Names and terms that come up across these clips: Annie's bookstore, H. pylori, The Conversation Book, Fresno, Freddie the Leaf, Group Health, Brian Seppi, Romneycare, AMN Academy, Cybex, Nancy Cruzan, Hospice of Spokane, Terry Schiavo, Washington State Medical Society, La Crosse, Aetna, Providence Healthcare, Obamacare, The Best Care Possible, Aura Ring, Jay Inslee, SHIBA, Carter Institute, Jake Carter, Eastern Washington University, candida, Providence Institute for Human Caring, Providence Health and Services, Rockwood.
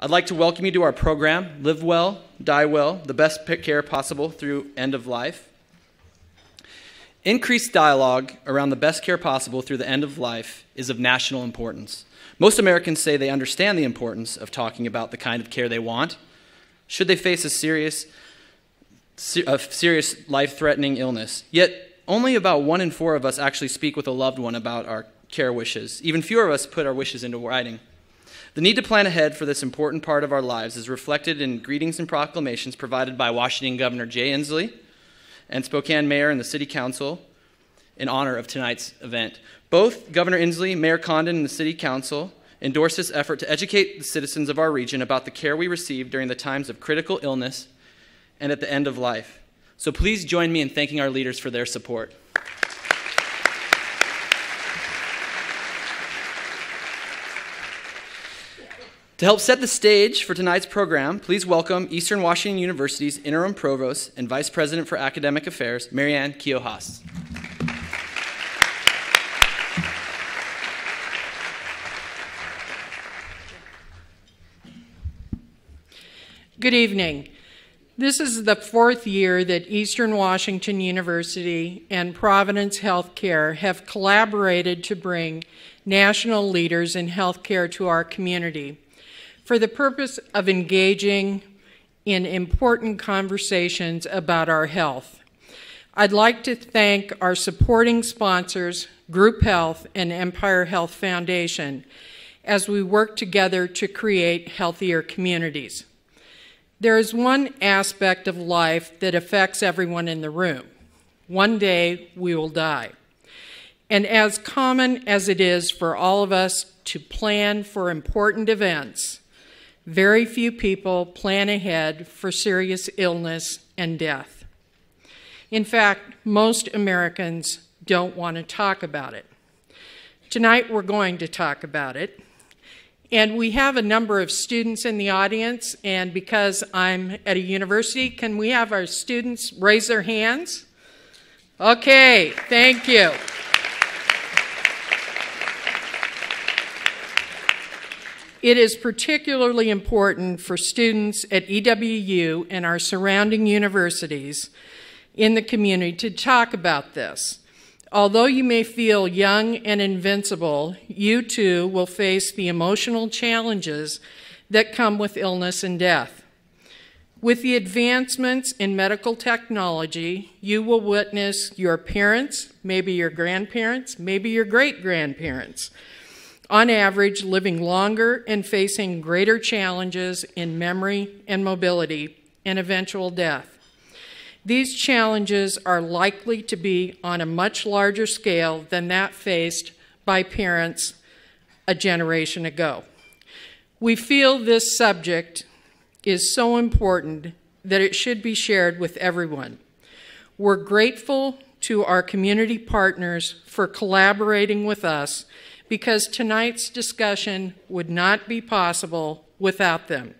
I'd like to welcome you to our program, Live Well, Die Well, The Best Care Possible Through End of Life. Increased dialogue around the best care possible through the end of life is of national importance. Most Americans say they understand the importance of talking about the kind of care they want should they face a serious life-threatening illness. Yet, only about 1 in 4 of us actually speak with a loved one about our care wishes. Even fewer of us put our wishes into writing. The need to plan ahead for this important part of our lives is reflected in greetings and proclamations provided by Washington Governor Jay Inslee and Spokane Mayor and the City Council in honor of tonight's event. Both Governor Inslee, Mayor Condon, and the City Council endorsed this effort to educate the citizens of our region about the care we receive during the times of critical illness and at the end of life. So please join me in thanking our leaders for their support. To help set the stage for tonight's program, please welcome Eastern Washington University's Interim Provost and Vice President for Academic Affairs, Marianne Kiohas. Good evening. This is the fourth year that Eastern Washington University and Providence Healthcare have collaborated to bring national leaders in healthcare to our community, for the purpose of engaging in important conversations about our health. I'd like to thank our supporting sponsors, Group Health and Empire Health Foundation, as we work together to create healthier communities. There is one aspect of life that affects everyone in the room. One day we will die. And as common as it is for all of us to plan for important events, very few people plan ahead for serious illness and death. In fact, most Americans don't want to talk about it. Tonight, we're going to talk about it. And we have a number of students in the audience. And because I'm at a university, can we have our students raise their hands? Okay, thank you. It is particularly important for students at EWU and our surrounding universities in the community to talk about this. Although you may feel young and invincible, you too will face the emotional challenges that come with illness and death. With the advancements in medical technology, you will witness your parents, maybe your grandparents, maybe your great-grandparents, on average, living longer and facing greater challenges in memory and mobility and eventual death. These challenges are likely to be on a much larger scale than that faced by parents a generation ago. We feel this subject is so important that it should be shared with everyone. We're grateful to our community partners for collaborating with us, because tonight's discussion would not be possible without them.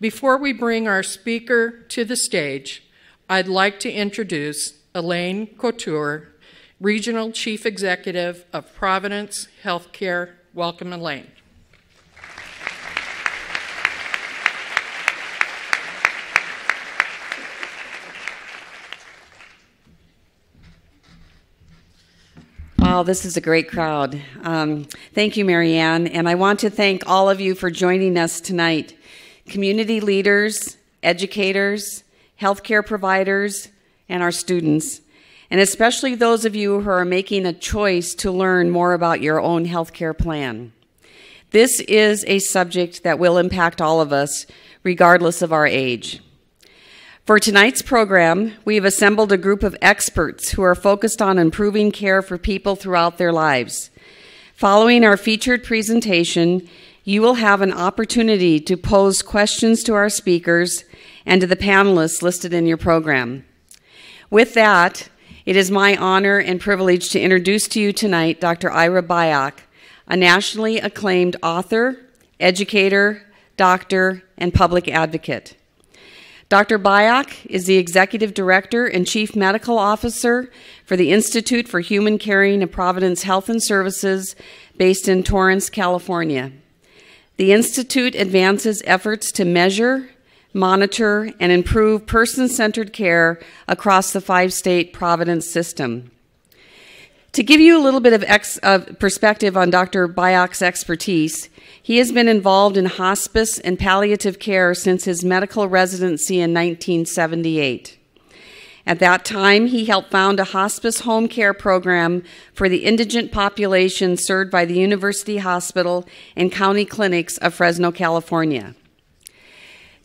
Before we bring our speaker to the stage, I'd like to introduce Elaine Couture, Regional Chief Executive of Providence Healthcare. Welcome, Elaine. Wow, this is a great crowd. Thank you, Marianne, and I want to thank all of you for joining us tonight. Community leaders, educators, healthcare providers, and our students, and especially those of you who are making a choice to learn more about your own healthcare plan. This is a subject that will impact all of us, regardless of our age. For tonight's program, we have assembled a group of experts who are focused on improving care for people throughout their lives. Following our featured presentation, you will have an opportunity to pose questions to our speakers and to the panelists listed in your program. With that, it is my honor and privilege to introduce to you tonight Dr. Ira Byock, a nationally acclaimed author, educator, doctor, and public advocate. Dr. Byock is the Executive Director and Chief Medical Officer for the Institute for Human Caring at Providence Health and Services, based in Torrance, California. The Institute advances efforts to measure, monitor, and improve person-centered care across the five-state Providence system. To give you a little bit of perspective on Dr. Byock's expertise, he has been involved in hospice and palliative care since his medical residency in 1978. At that time, he helped found a hospice home care program for the indigent population served by the University Hospital and County Clinics of Fresno, California.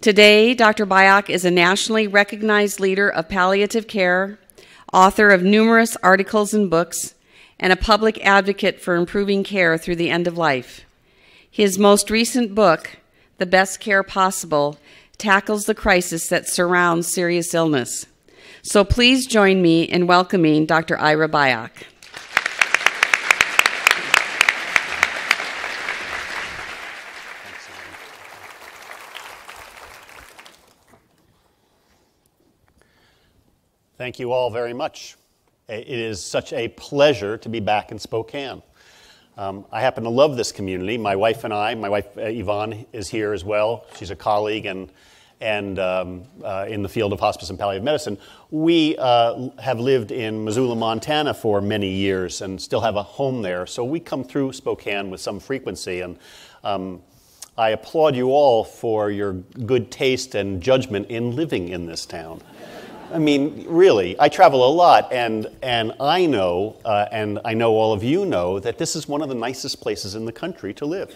Today, Dr. Byock is a nationally recognized leader of palliative care, author of numerous articles and books, and a public advocate for improving care through the end of life. His most recent book, The Best Care Possible, tackles the crisis that surrounds serious illness. So please join me in welcoming Dr. Ira Byock. Thank you all very much. It is such a pleasure to be back in Spokane. I happen to love this community. My wife and I, my wife Yvonne is here as well. She's a colleague and in the field of hospice and palliative medicine. We have lived in Missoula, Montana for many years and still have a home there. So we come through Spokane with some frequency. And I applaud you all for your good taste and judgment in living in this town. I mean, really, I travel a lot, and I know, and I know all of you know, that this is one of the nicest places in the country to live.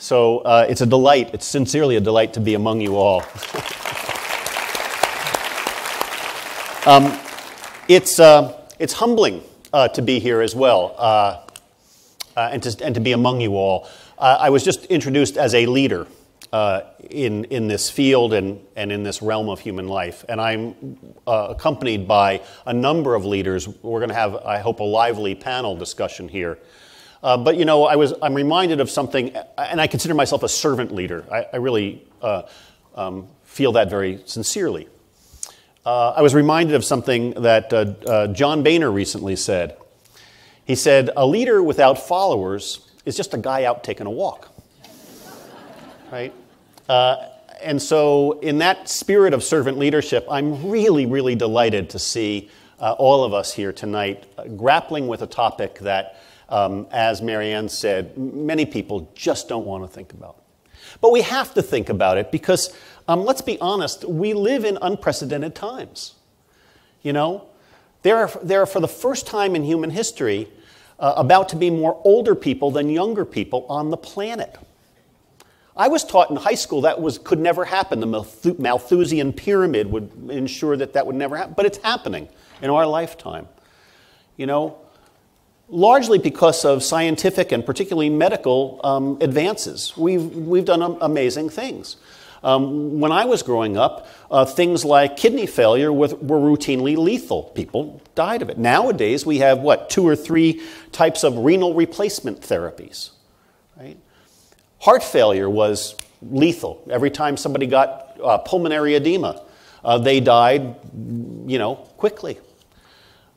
So it's a delight, it's sincerely a delight to be among you all. It's humbling to be here as well, and to be among you all. I was just introduced as a leader in this field and in this realm of human life. And I'm accompanied by a number of leaders. We're going to have, I hope, a lively panel discussion here. But you know, I'm reminded of something, and I consider myself a servant leader. I really feel that very sincerely. I was reminded of something that John Boehner recently said. He said, "A leader without followers is just a guy out taking a walk." Right? And so in that spirit of servant leadership, I'm really, really delighted to see all of us here tonight grappling with a topic that, as Marianne said, many people just don't want to think about. But we have to think about it because, let's be honest, we live in unprecedented times. You know, there are for the first time in human history, about to be more older people than younger people on the planet. I was taught in high school that could never happen. The Malthusian pyramid would ensure that that would never happen, but it's happening in our lifetime. You know, largely because of scientific and particularly medical advances. We've done amazing things. When I was growing up, things like kidney failure were routinely lethal. People died of it. Nowadays, we have, what, 2 or 3 types of renal replacement therapies, right? Heart failure was lethal. Every time somebody got pulmonary edema, they died, you know, quickly.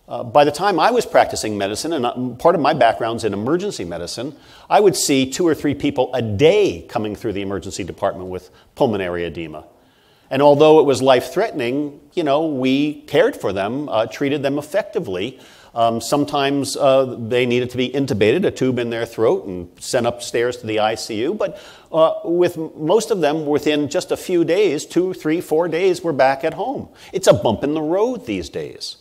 By the time I was practicing medicine, and part of my background's in emergency medicine, I would see 2 or 3 people a day coming through the emergency department with pulmonary edema. And although it was life-threatening, you know, we cared for them, treated them effectively. Sometimes they needed to be intubated, a tube in their throat, and sent upstairs to the ICU. But with most of them, within just a few days, 2, 3, 4 days, we're back at home. It's a bump in the road these days.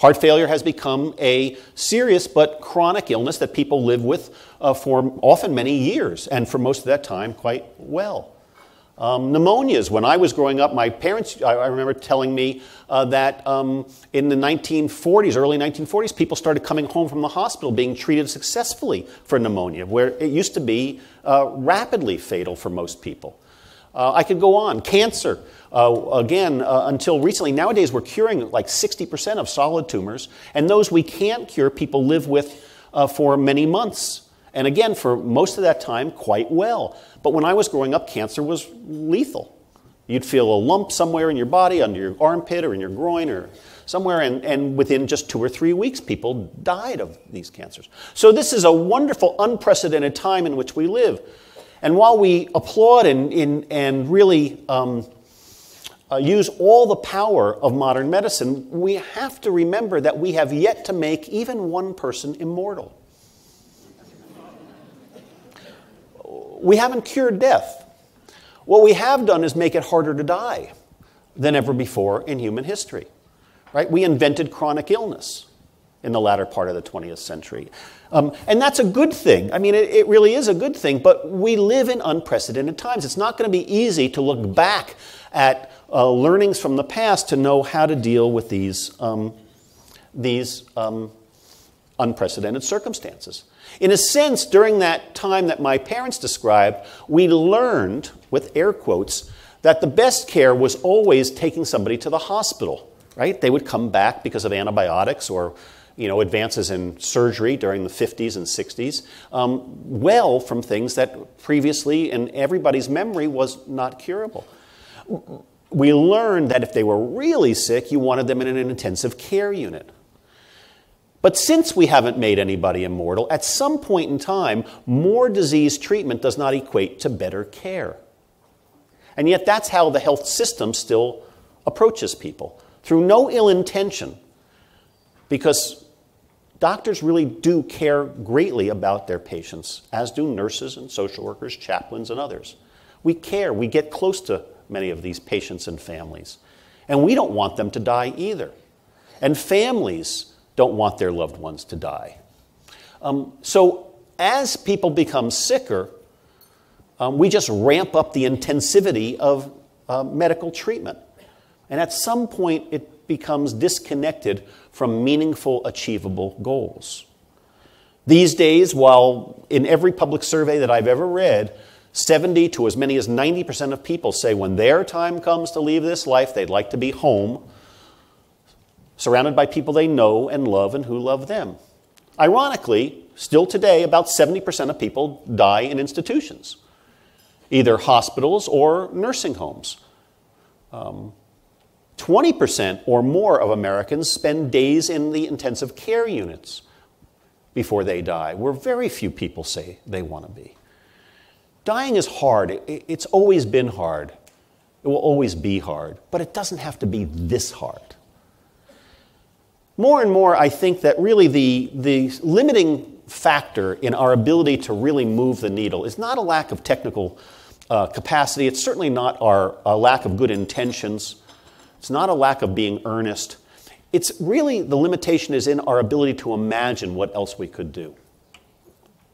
Heart failure has become a serious but chronic illness that people live with for often many years, and for most of that time, quite well. Pneumonias, when I was growing up, my parents, I remember telling me that in the 1940s, early 1940s, people started coming home from the hospital being treated successfully for pneumonia, where it used to be rapidly fatal for most people. I could go on. Cancer, again, until recently. Nowadays, we're curing like 60% of solid tumors, and those we can't cure, people live with for many months. And again, for most of that time, quite well. But when I was growing up, cancer was lethal. You'd feel a lump somewhere in your body, under your armpit or in your groin or somewhere, and within just 2 or 3 weeks, people died of these cancers. So this is a wonderful, unprecedented time in which we live. And while we applaud and really use all the power of modern medicine, we have to remember that we have yet to make even one person immortal. We haven't cured death. What we have done is make it harder to die than ever before in human history. Right? We invented chronic illness in the latter part of the 20th century. And that's a good thing. I mean, it really is a good thing, but we live in unprecedented times. It's not going to be easy to look back at learnings from the past to know how to deal with these unprecedented circumstances. In a sense, during that time that my parents described, we learned, with air quotes, that the best care was always taking somebody to the hospital, right? They would come back because of antibiotics or, you know, advances in surgery during the 50s and 60s, well, from things that previously in everybody's memory was not curable. We learned that if they were really sick, you wanted them in an intensive care unit. But since we haven't made anybody immortal, at some point in time, more disease treatment does not equate to better care. And yet that's how the health system still approaches people, through no ill intention, because doctors really do care greatly about their patients, as do nurses and social workers, chaplains and others. We care. We get close to many of these patients and families. And we don't want them to die either. And families don't want their loved ones to die. So as people become sicker, we just ramp up the intensivity of medical treatment. And at some point, it becomes disconnected from meaningful, achievable goals. These days, while in every public survey that I've ever read, 70 to as many as 90% of people say when their time comes to leave this life, they'd like to be home, surrounded by people they know and love and who love them. Ironically, still today, about 70% of people die in institutions, either hospitals or nursing homes. 20% or more of Americans spend days in the intensive care units before they die, where very few people say they want to be. Dying is hard. It's always been hard. It will always be hard, but it doesn't have to be this hard. More and more, I think that really the limiting factor in our ability to really move the needle is not a lack of technical capacity. It's certainly not a lack of good intentions. It's not a lack of being earnest. It's really the limitation is in our ability to imagine what else we could do.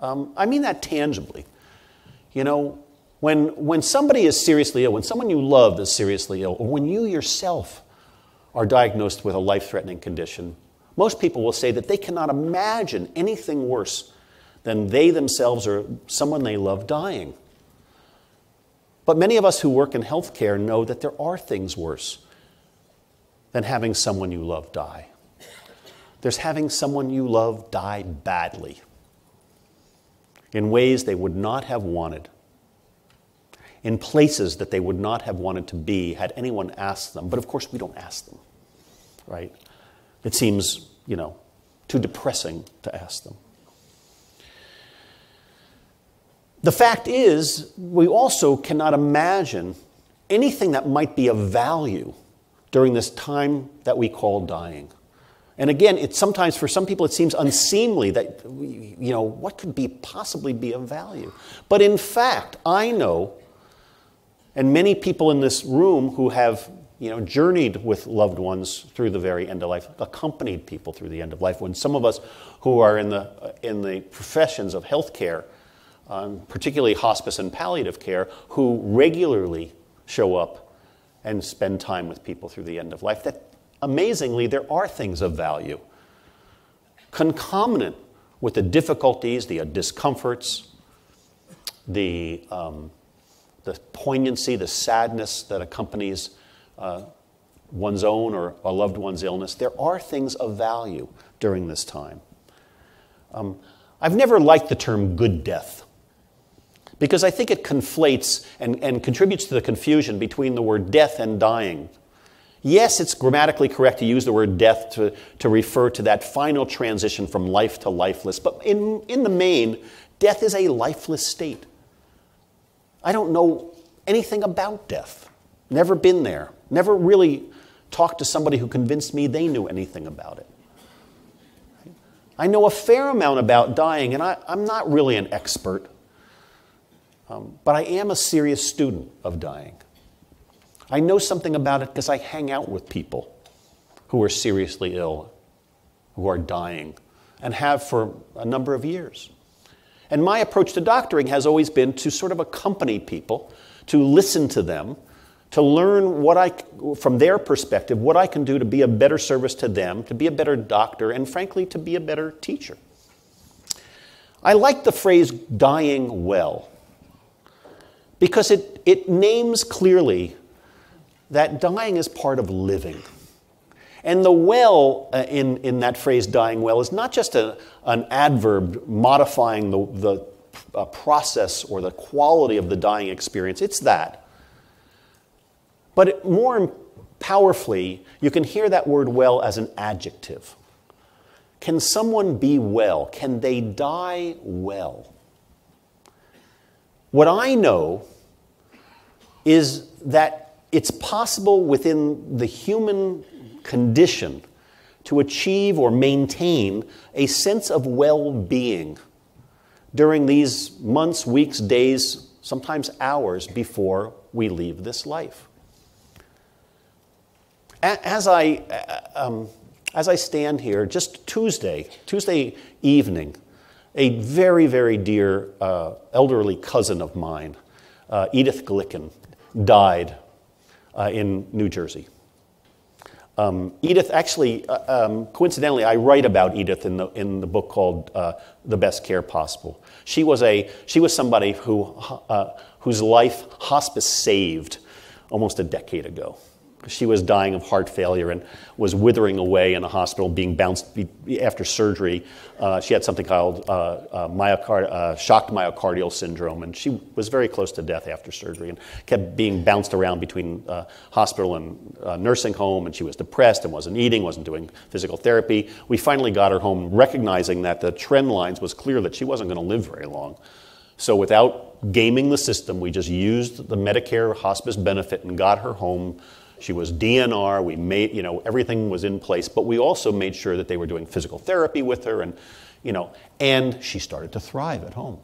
I mean that tangibly. You know, when somebody is seriously ill, when someone you love is seriously ill, or when you yourself are diagnosed with a life-threatening condition, most people will say that they cannot imagine anything worse than they themselves or someone they love dying. But many of us who work in healthcare know that there are things worse than having someone you love die. There's having someone you love die badly, in ways they would not have wanted, in places that they would not have wanted to be had anyone asked them. But of course, we don't ask them, right? It seems, you know, too depressing to ask them. The fact is, we also cannot imagine anything that might be of value during this time that we call dying. And again, it's sometimes, for some people, it seems unseemly that, you know, what could be possibly be of value? But in fact, I know, and many people in this room who have, you know, journeyed with loved ones through the very end of life, accompanied people through the end of life, when some of us who are in the professions of healthcare, particularly hospice and palliative care, who regularly show up and spend time with people through the end of life, that amazingly there are things of value concomitant with the difficulties, the discomforts, the poignancy, the sadness that accompanies one's own or a loved one's illness. There are things of value during this time. I've never liked the term good death, because I think it conflates and contributes to the confusion between the word death and dying. Yes, it's grammatically correct to use the word death to refer to that final transition from life to lifeless, but in the main, death is a lifeless state. I don't know anything about death. Never been there. Never really talked to somebody who convinced me they knew anything about it. I know a fair amount about dying, and I'm not really an expert. But I am a serious student of dying. I know something about it because I hang out with people who are seriously ill, who are dying, and have for a number of years. And my approach to doctoring has always been to sort of accompany people, to listen to them, to learn what from their perspective, what I can do to be a better service to them, to be a better doctor, and frankly, to be a better teacher. I like the phrase dying well because it names clearly that dying is part of living. And the well in that phrase, dying well, is not just an adverb modifying the process or the quality of the dying experience. It's that. But more powerfully, you can hear that word well as an adjective. Can someone be well? Can they die well? What I know is that it's possible within the human condition to achieve or maintain a sense of well-being during these months, weeks, days, sometimes hours before we leave this life. As I stand here, just Tuesday evening, a very, very dear elderly cousin of mine, Edith Glicken, died in New Jersey. Edith, actually, coincidentally, I write about Edith in the book called The Best Care Possible. She was somebody whose life hospice saved almost a decade ago. She was dying of heart failure and was withering away in a hospital, being bounced after surgery. She had something called shocked myocardial syndrome, and she was very close to death after surgery and kept being bounced around between hospital and nursing home, and she was depressed and wasn't eating, wasn't doing physical therapy. We finally got her home, recognizing that the trend lines was clear that she wasn't going to live very long. So without gaming the system, we just used the Medicare hospice benefit and got her home. She was DNR, we made, you know, everything was in place, but we also made sure that they were doing physical therapy with her, and, you know, and she started to thrive at home.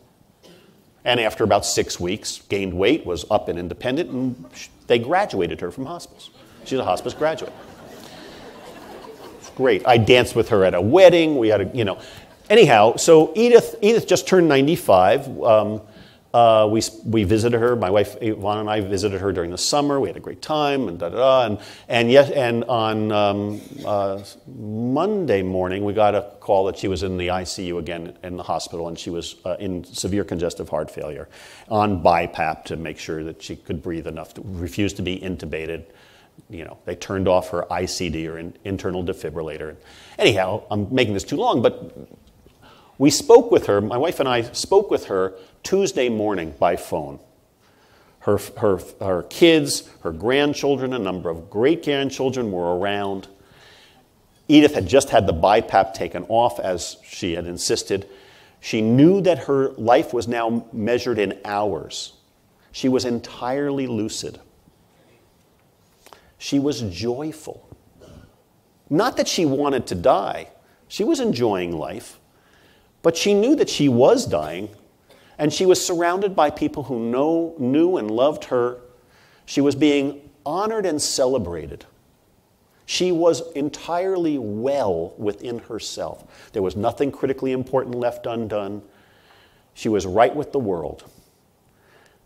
And after about 6 weeks, gained weight, was up and independent, and they graduated her from hospice. She's a hospice graduate. It's great. I danced with her at a wedding. We had a, you know, anyhow, so Edith just turned 95. We visited her. My wife Yvonne and I visited her during the summer. We had a great time, and on Monday morning we got a call that she was in the ICU again in the hospital, and she was in severe congestive heart failure, on BiPAP to make sure that she could breathe enough, to refuse to be intubated. You know, they turned off her ICD, or internal defibrillator. Anyhow, I'm making this too long, but we spoke with her. My wife and I spoke with her Tuesday morning by phone. Her kids, her grandchildren, a number of great-grandchildren were around. Edith had just had the BiPAP taken off, as she had insisted. She knew that her life was now measured in hours. She was entirely lucid. She was joyful. Not that she wanted to die. She was enjoying life. But she knew that she was dying, and she was surrounded by people who knew and loved her. She was being honored and celebrated. She was entirely well within herself. There was nothing critically important left undone. She was right with the world.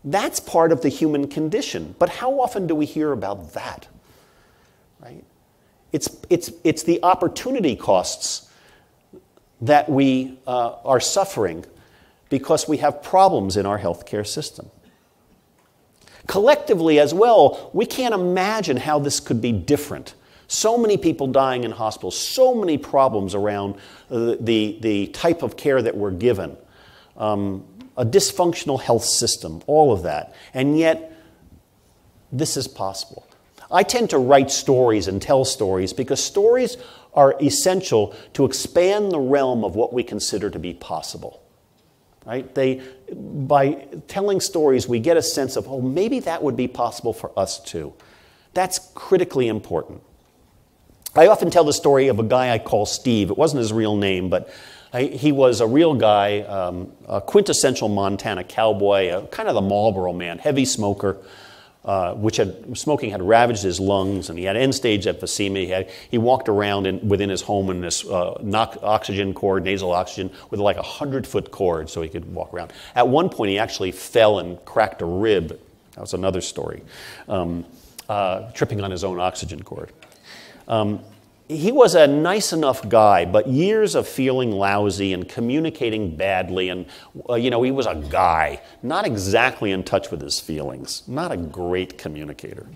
That's part of the human condition, but how often do we hear about that? Right? It's the opportunity costs that we are suffering because we have problems in our healthcare system. Collectively as well, we can't imagine how this could be different. So many people dying in hospitals, so many problems around the type of care that we're given, a dysfunctional health system, all of that. And yet, this is possible. I tend to write stories and tell stories because stories are essential to expand the realm of what we consider to be possible. right? By telling stories, we get a sense of, oh, maybe that would be possible for us too. That's critically important. I often tell the story of a guy I call Steve. It wasn't his real name, but he was a real guy, a quintessential Montana cowboy, kind of the Marlboro man, heavy smoker, smoking had ravaged his lungs, and he had end-stage emphysema. He walked around within his home in this oxygen cord, nasal oxygen, with like a 100-foot cord so he could walk around. At one point, he actually fell and cracked a rib. That was another story, tripping on his own oxygen cord. He was a nice enough guy, but years of feeling lousy and communicating badly, and he was a guy, not exactly in touch with his feelings, not a great communicator.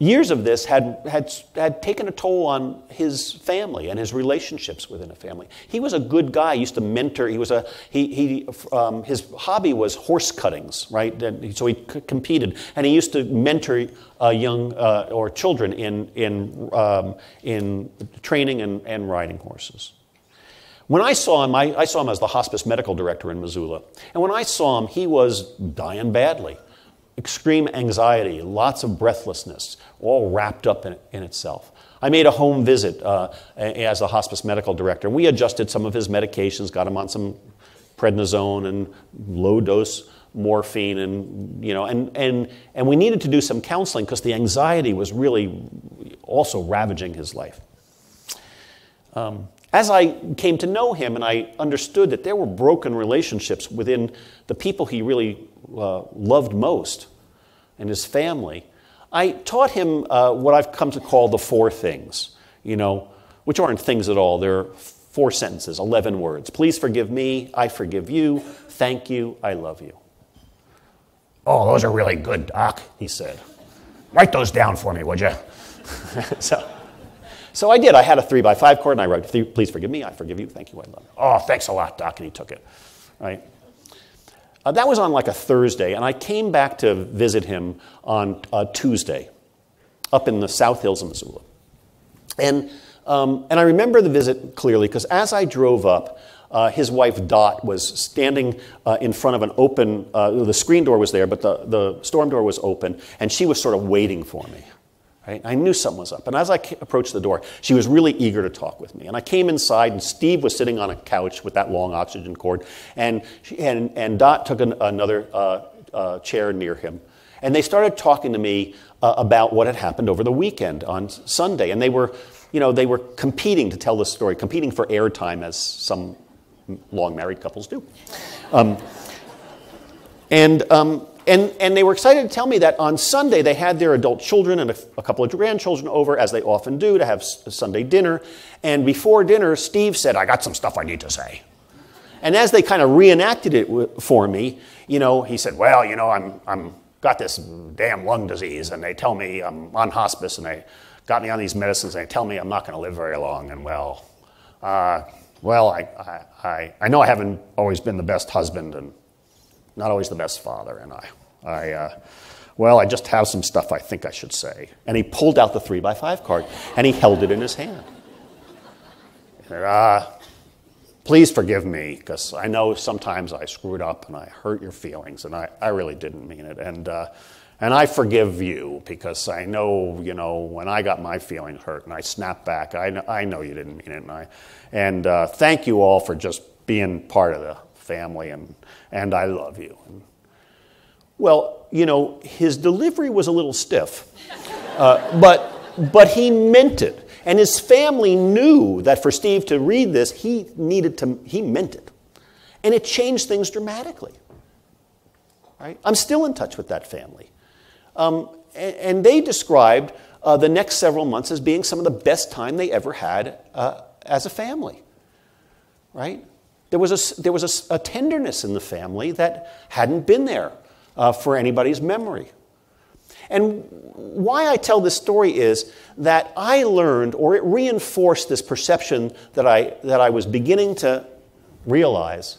Years of this had taken a toll on his family and his relationships within a family. He was a good guy. He used to mentor. His hobby was horse cuttings, right? And so he competed, and he used to mentor children in training and riding horses. When I saw him, I saw him as the hospice medical director in Missoula, and when I saw him, he was dying badly. Extreme anxiety, lots of breathlessness, all wrapped up in itself. I made a home visit as a hospice medical director. We adjusted some of his medications, got him on some prednisone and low-dose morphine, and we needed to do some counseling because the anxiety was really also ravaging his life. As I came to know him and I understood that there were broken relationships within the people he really loved most and his family, I taught him what I've come to call the four things, which aren't things at all. They're four sentences, 11 words. Please forgive me. I forgive you. Thank you. I love you. Oh, those are really good, Doc, he said. Write those down for me, would you? So I did. I had a 3x5 cord, and I wrote, please forgive me, I forgive you, thank you, I love you. Oh, thanks a lot, Doc, and he took it. Right? That was on like a Thursday, and I came back to visit him on a Tuesday up in the South Hills of Missoula. And I remember the visit clearly because as I drove up, his wife Dot was standing in front of an open, the screen door was there, but the storm door was open, and she was sort of waiting for me. I knew something was up. And as I approached the door, she was really eager to talk with me. And I came inside, and Steve was sitting on a couch with that long oxygen cord. And Dot took another chair near him. And they started talking to me about what had happened over the weekend on Sunday. And they were competing to tell this story, competing for airtime, as some long married couples do. And they were excited to tell me that on Sunday they had their adult children and a couple of grandchildren over, as they often do, to have Sunday dinner. And before dinner, Steve said, I got some stuff I need to say. And as they kind of reenacted it for me, he said, well, I'm got this damn lung disease, and they tell me I'm on hospice, and they got me on these medicines, and they tell me I'm not going to live very long. And I know I haven't always been the best husband, and not always the best father, and I just have some stuff I think I should say. And he pulled out the 3x5 card, and he held it in his hand. And, please forgive me, because I know sometimes I screwed up and I hurt your feelings, and I really didn't mean it. And I forgive you, because I know, when I got my feelings hurt and I snapped back, I know you didn't mean it. And thank you all for just being part of the family, and I love you. And, well, his delivery was a little stiff, but he meant it. And his family knew that for Steve to read this, he meant it. And it changed things dramatically. Right? I'm still in touch with that family. And they described the next several months as being some of the best time they ever had as a family. Right? There was a tenderness in the family that hadn't been there for anybody's memory. And why I tell this story is that I learned, or it reinforced this perception that I was beginning to realize,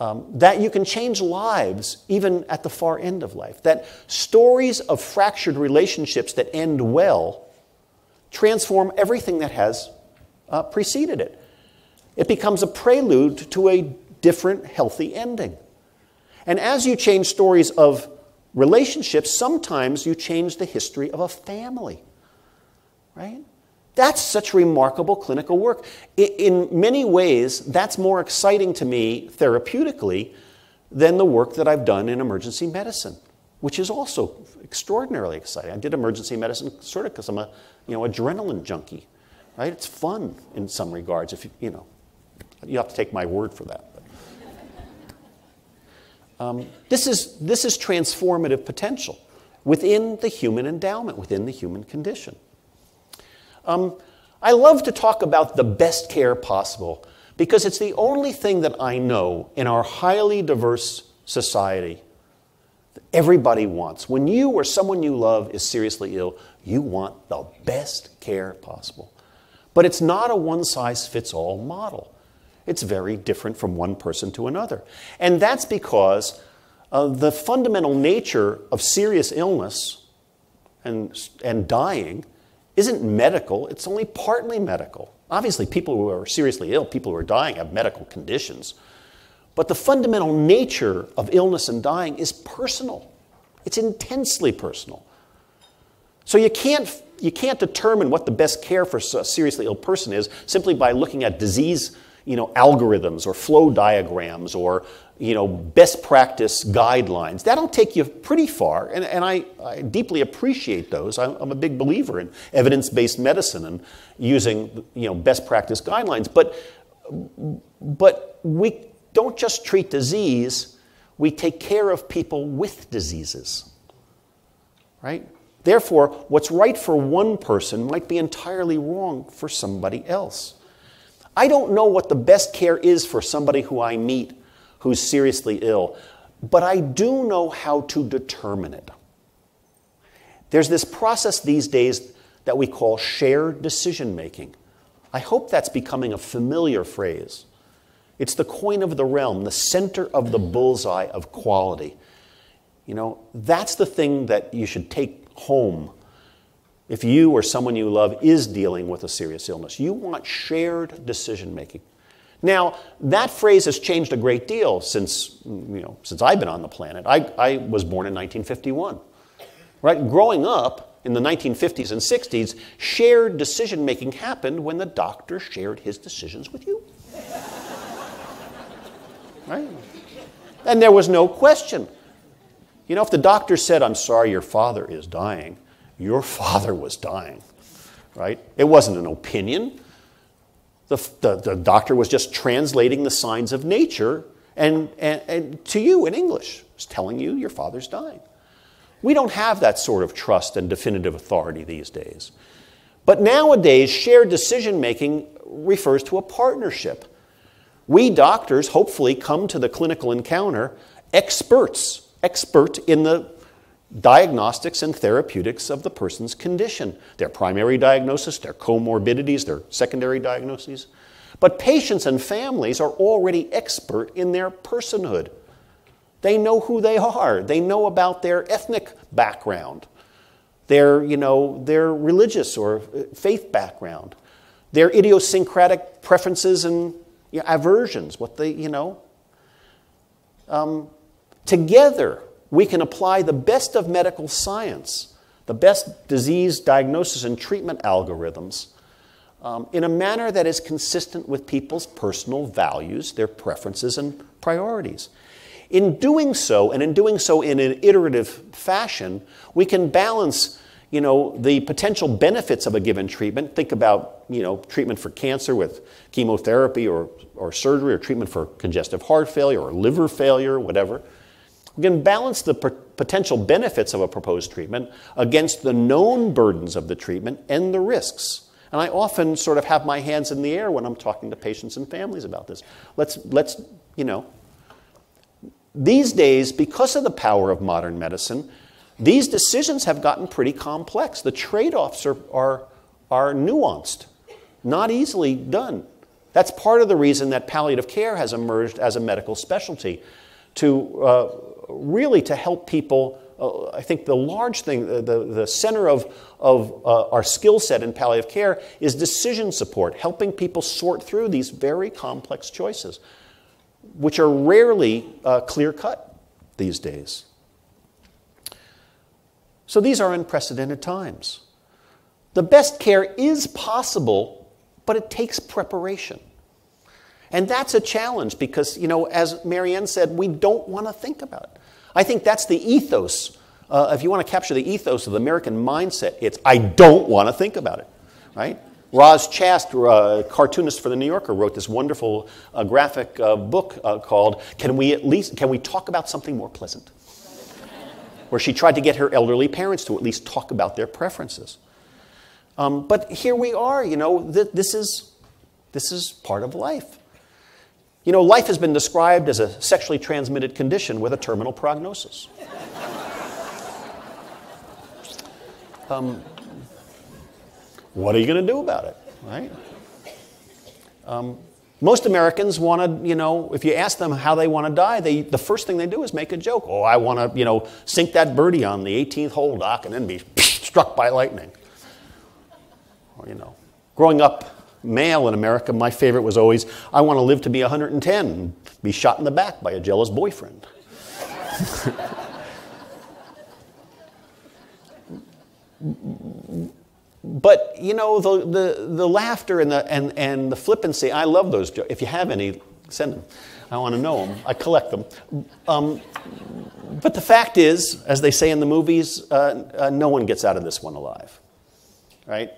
that you can change lives even at the far end of life. That stories of fractured relationships that end well transform everything that has preceded it. it becomes a prelude to a different healthy ending. And as you change stories of relationships, sometimes you change the history of a family, right? That's such remarkable clinical work. In many ways, that's more exciting to me therapeutically than the work that I've done in emergency medicine, which is also extraordinarily exciting. I did emergency medicine sort of because I'm a, adrenaline junkie, right? It's fun in some regards. If you have to take my word for that. This is transformative potential within the human endowment, within the human condition. I love to talk about the best care possible because it's the only thing that I know in our highly diverse society that everybody wants. When you or someone you love is seriously ill, you want the best care possible. But it's not a one-size-fits-all model. It's very different from one person to another. And that's because the fundamental nature of serious illness and dying isn't medical. It's only partly medical. Obviously, people who are seriously ill, people who are dying have medical conditions. But the fundamental nature of illness and dying is personal. It's intensely personal. So you can't determine what the best care for a seriously ill person is simply by looking at disease algorithms or flow diagrams or, best practice guidelines. That'll take you pretty far, and I deeply appreciate those. I'm a big believer in evidence-based medicine and using, best practice guidelines. But we don't just treat disease, we take care of people with diseases, right? Therefore, what's right for one person might be entirely wrong for somebody else. I don't know what the best care is for somebody who I meet who's seriously ill, but I do know how to determine it. There's this process these days that we call shared decision-making. I hope that's becoming a familiar phrase. It's the coin of the realm, the center of the bullseye of quality. That's the thing that you should take home. If you or someone you love is dealing with a serious illness, you want shared decision-making. Now, that phrase has changed a great deal since I've been on the planet. I was born in 1951, right? Growing up in the 1950s and 60s, shared decision-making happened when the doctor shared his decisions with you, right? And there was no question. If the doctor said, "I'm sorry, your father is dying," your father was dying, right? It wasn't an opinion. The doctor was just translating the signs of nature and to you in English. It's telling you your father's dying. We don't have that sort of trust and definitive authority these days. But nowadays, shared decision-making refers to a partnership. We doctors hopefully come to the clinical encounter expert in the diagnostics and therapeutics of the person's condition, their primary diagnosis, their comorbidities, their secondary diagnoses. But patients and families are already expert in their personhood. They know who they are. They know about their ethnic background, their religious or faith background, their idiosyncratic preferences and aversions, what they, together, we can apply the best of medical science, the best disease diagnosis and treatment algorithms in a manner that is consistent with people's personal values, their preferences and priorities. In doing so, and in doing so in an iterative fashion, we can balance the potential benefits of a given treatment. Think about treatment for cancer with chemotherapy or surgery or treatment for congestive heart failure or liver failure, whatever. We can balance the potential benefits of a proposed treatment against the known burdens of the treatment and the risks. And I often sort of have my hands in the air when I'm talking to patients and families about this. These days, because of the power of modern medicine, these decisions have gotten pretty complex. The trade-offs are nuanced, not easily done. That's part of the reason that palliative care has emerged as a medical specialty, to really help people I think the large thing, the center of our skill set in palliative care is decision support, helping people sort through these very complex choices, which are rarely clear-cut these days. So these are unprecedented times. The best care is possible, but it takes preparation. And that's a challenge because, you know, as Marianne said, we don't want to think about it. I think that's the ethos. If you want to capture the ethos of the American mindset, it's I don't want to think about it, right? Roz Chast, cartoonist for The New Yorker, wrote this wonderful graphic book called Can We Talk About Something More Pleasant? where she tried to get her elderly parents to at least talk about their preferences. But here we are, you know, this is part of life. You know, life has been described as a sexually transmitted condition with a terminal prognosis. What are you going to do about it, right? Most Americans want to, you know, if you ask them how they want to die, the first thing they do is make a joke. Oh, I want to, you know, sink that birdie on the 18th hole, Doc, and then be struck by lightning. Or, you know, growing up male in America, my favorite was always, I want to live to be 110 and be shot in the back by a jealous boyfriend. But, you know, the laughter and the flippancy, I love those jokes. If you have any, send them. I want to know them. I collect them. But the fact is, as they say in the movies, no one gets out of this one alive, right?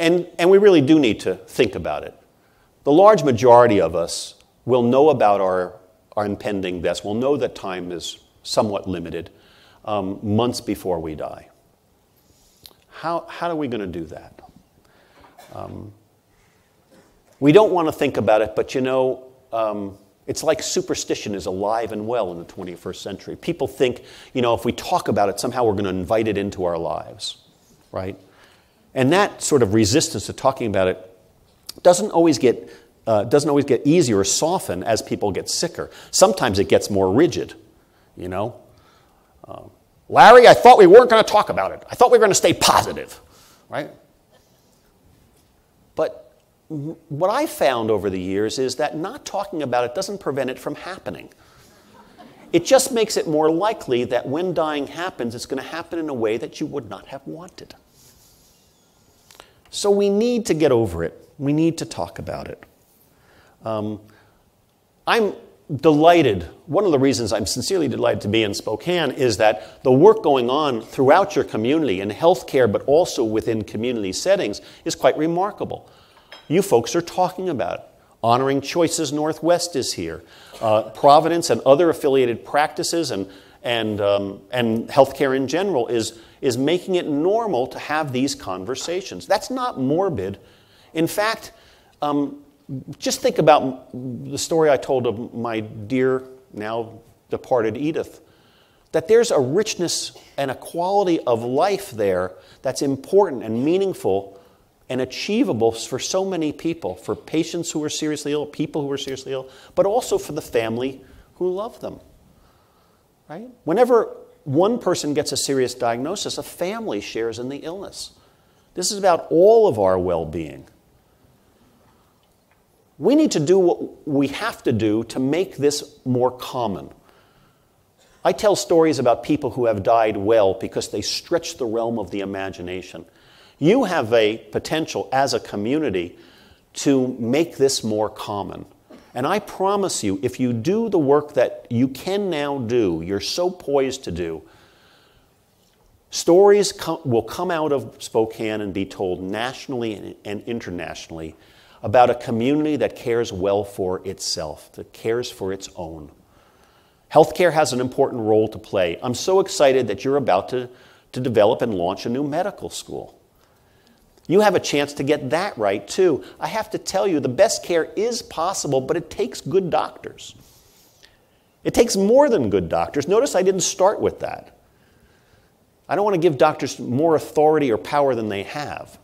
And we really do need to think about it. The large majority of us will know about our impending deaths. We'll know that time is somewhat limited months before we die. How are we going to do that? We don't want to think about it, but you know, it's like superstition is alive and well in the 21st century. People think, you know, if we talk about it, somehow we're going to invite it into our lives, right? And that sort of resistance to talking about it doesn't always get easier or softened as people get sicker. Sometimes it gets more rigid, you know. Larry, I thought we weren't going to talk about it. I thought we were going to stay positive, right? But what I found over the years is that not talking about it doesn't prevent it from happening. It just makes it more likely that when dying happens, it's going to happen in a way that you would not have wanted. So we need to get over it. We need to talk about it. I'm delighted. One of the reasons I'm sincerely delighted to be in Spokane is that the work going on throughout your community in healthcare, but also within community settings, is quite remarkable. You folks are talking about it. Honoring Choices Northwest is here. Providence and other affiliated practices and healthcare in general is making it normal to have these conversations. That's not morbid. In fact, just think about the story I told of my dear, now departed Edith, that there's a richness and a quality of life there that's important and meaningful and achievable for so many people, for patients who are seriously ill, people who are seriously ill, but also for the family who love them. Right? Whenever one person gets a serious diagnosis, a family shares in the illness. This is about all of our well-being. We need to do what we have to do to make this more common. I tell stories about people who have died well because they stretch the realm of the imagination. You have a potential as a community to make this more common. And I promise you, if you do the work that you can now do, you're so poised to do, stories will come out of Spokane and be told nationally and internationally about a community that cares well for itself, that cares for its own. Healthcare has an important role to play. I'm so excited that you're about to develop and launch a new medical school. You have a chance to get that right, too. I have to tell you, the best care is possible, but it takes good doctors. It takes more than good doctors. Notice I didn't start with that. I don't want to give doctors more authority or power than they have.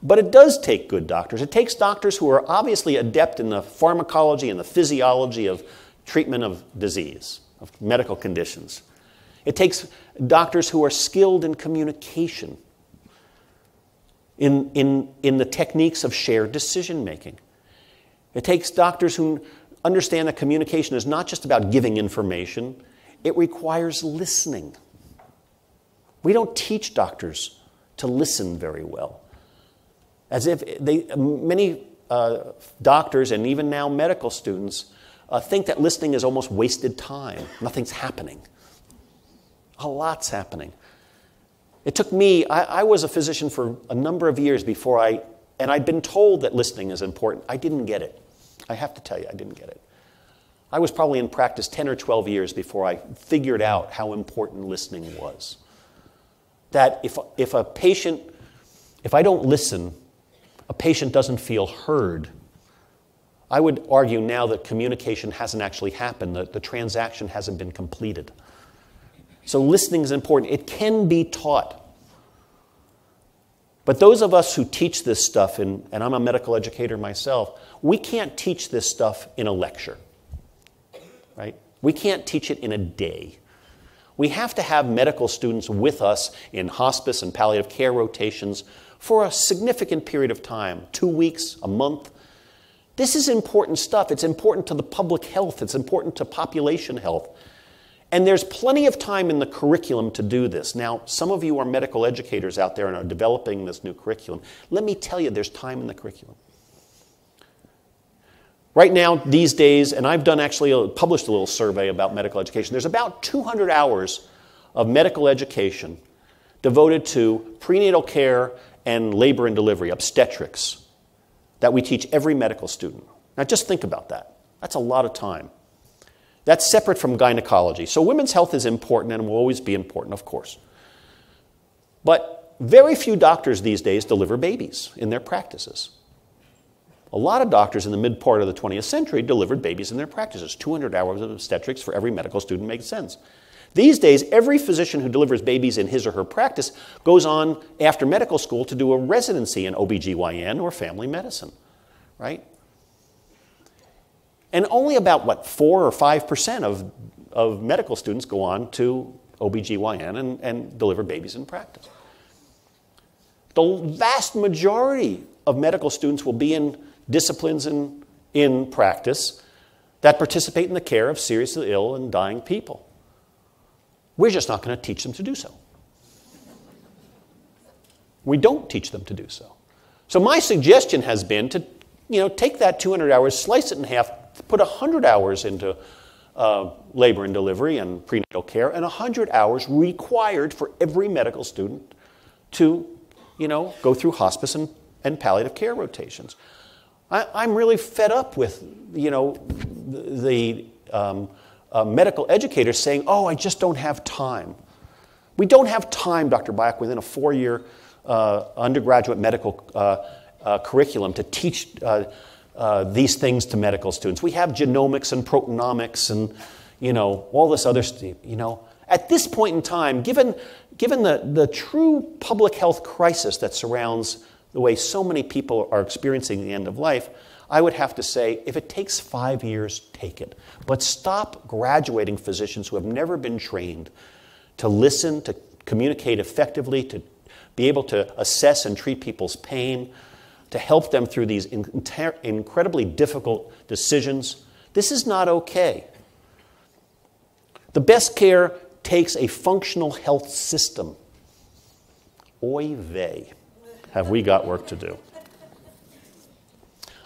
But it does take good doctors. It takes doctors who are obviously adept in the pharmacology and the physiology of treatment of disease, of medical conditions. It takes doctors who are skilled in communication, in the techniques of shared decision-making. It takes doctors who understand that communication is not just about giving information. It requires listening. We don't teach doctors to listen very well. As if they, many doctors and even now medical students think that listening is almost wasted time. Nothing's happening. A lot's happening. It took me, I was a physician for a number of years before and I'd been told that listening is important. I didn't get it. I have to tell you, I didn't get it. I was probably in practice 10 or 12 years before I figured out how important listening was. That if a patient, if I don't listen, a patient doesn't feel heard. I would argue now that communication hasn't actually happened, that the transaction hasn't been completed. So listening is important. It can be taught. But those of us who teach this stuff, and I'm a medical educator myself, we can't teach this stuff in a lecture, right? We can't teach it in a day. We have to have medical students with us in hospice and palliative care rotations for a significant period of time, 2 weeks, a month. This is important stuff. It's important to the public health. It's important to population health. And there's plenty of time in the curriculum to do this. Now, some of you are medical educators out there and are developing this new curriculum. Let me tell you, there's time in the curriculum. Right now, these days, and I've done actually published a little survey about medical education, there's about 200 hours of medical education devoted to prenatal care and labor and delivery, obstetrics, that we teach every medical student. Now, just think about that. That's a lot of time. That's separate from gynecology. So women's health is important and will always be important, of course. But very few doctors these days deliver babies in their practices. A lot of doctors in the mid part of the 20th century delivered babies in their practices. 200 hours of obstetrics for every medical student makes sense. These days, every physician who delivers babies in his or her practice goes on after medical school to do a residency in OBGYN or family medicine, right? And only about, what, 4 or 5% of medical students go on to OBGYN and deliver babies in practice. The vast majority of medical students will be in disciplines in practice that participate in the care of seriously ill and dying people. We're just not going to teach them to do so. We don't teach them to do so. So my suggestion has been to, you know, take that 200 hours, slice it in half, put 100 hours into labor and delivery and prenatal care, and 100 hours required for every medical student to, you know, go through hospice and palliative care rotations. I'm really fed up with, you know, the medical educators saying, oh, I just don't have time. We don't have time, Dr. Byock, within a 4-year undergraduate medical curriculum to teach these things to medical students. We have genomics and proteomics and, you know, all this other stuff, you know. At this point in time, given the true public health crisis that surrounds the way so many people are experiencing the end of life, I would have to say, if it takes 5 years, take it. But stop graduating physicians who have never been trained to listen, to communicate effectively, to be able to assess and treat people's pain, to help them through these incredibly difficult decisions. This is not okay. The best care takes a functional health system. Oy vey, have we got work to do.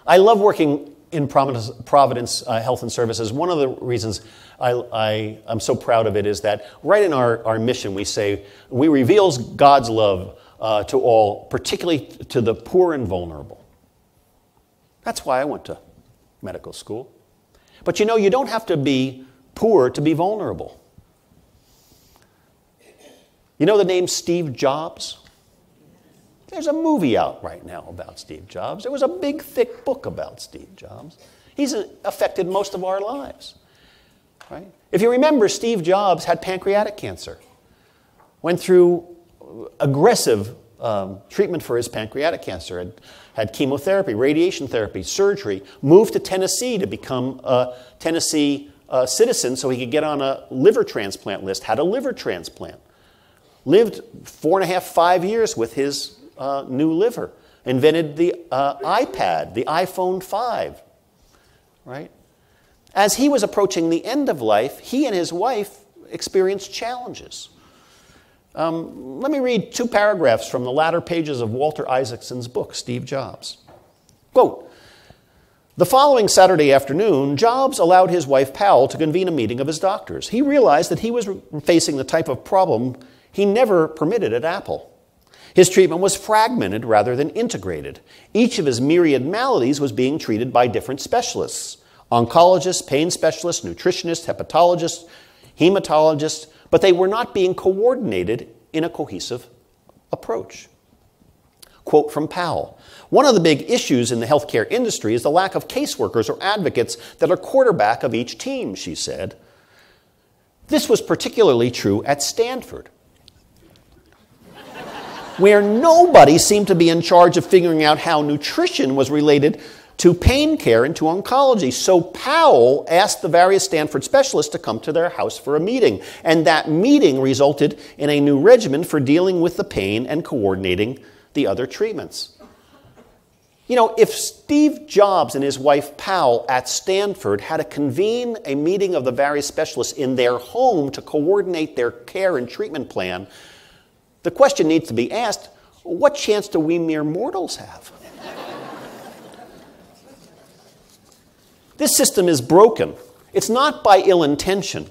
I love working in Providence Health and Services. One of the reasons I'm so proud of it is that right in our mission we say, we reveal God's love to all, particularly to the poor and vulnerable. That's why I went to medical school. But you know, you don't have to be poor to be vulnerable. You know the name Steve Jobs? There's a movie out right now about Steve Jobs. There was a big, thick book about Steve Jobs. He's affected most of our lives, right? If you remember, Steve Jobs had pancreatic cancer, went through aggressive treatment for his pancreatic cancer, had chemotherapy, radiation therapy, surgery, moved to Tennessee to become a Tennessee citizen so he could get on a liver transplant list, had a liver transplant, lived 4.5, 5 years with his new liver, invented the iPad, the iPhone 5, right? As he was approaching the end of life, he and his wife experienced challenges. Let me read 2 paragraphs from the latter pages of Walter Isaacson's book, Steve Jobs. Quote, "The following Saturday afternoon, Jobs allowed his wife Powell to convene a meeting of his doctors. He realized that he was facing the type of problem he never permitted at Apple. His treatment was fragmented rather than integrated. Each of his myriad maladies was being treated by different specialists, oncologists, pain specialists, nutritionists, hepatologists, hematologists, but they were not being coordinated in a cohesive approach." Quote from Powell, "One of the big issues in the healthcare industry is the lack of caseworkers or advocates that are quarterback of each team," she said. "This was particularly true at Stanford, where nobody seemed to be in charge of figuring out how nutrition was related to pain care and to oncology. So Powell asked the various Stanford specialists to come to their house for a meeting, and that meeting resulted in a new regimen for dealing with the pain and coordinating the other treatments." You know, if Steve Jobs and his wife Powell at Stanford had to convene a meeting of the various specialists in their home to coordinate their care and treatment plan, the question needs to be asked, what chance do we mere mortals have? This system is broken. It's not by ill intention,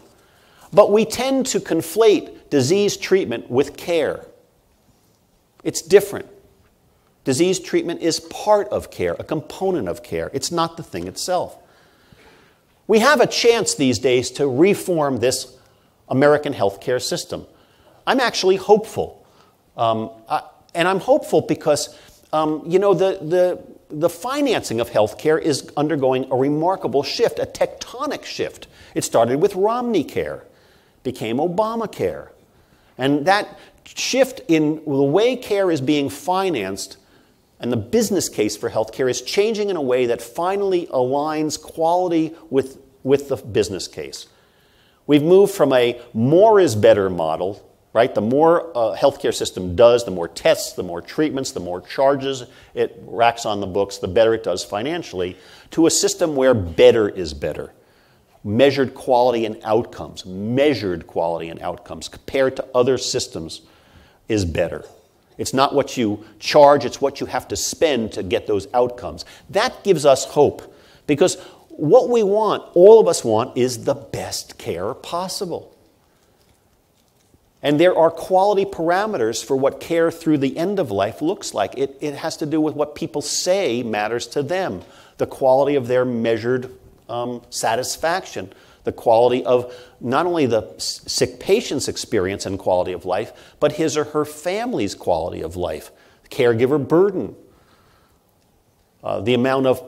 but we tend to conflate disease treatment with care. It's different. Disease treatment is part of care, a component of care. It's not the thing itself. We have a chance these days to reform this American healthcare system. I'm actually hopeful. And I'm hopeful because, you know, the financing of healthcare is undergoing a remarkable shift, a tectonic shift. It started with Romneycare, became Obamacare. And that shift in the way care is being financed and the business case for healthcare is changing in a way that finally aligns quality with the business case. We've moved from a more is better model, right? The more healthcare system does, the more tests, the more treatments, the more charges it racks on the books, the better it does financially, to a system where better is better. Measured quality and outcomes, compared to other systems is better. It's not what you charge, it's what you have to spend to get those outcomes. That gives us hope, because what we want, all of us want, is the best care possible. And there are quality parameters for what care through the end of life looks like. It has to do with what people say matters to them, the quality of their measured satisfaction, the quality of not only the sick patient's experience and quality of life, but his or her family's quality of life, caregiver burden, the amount of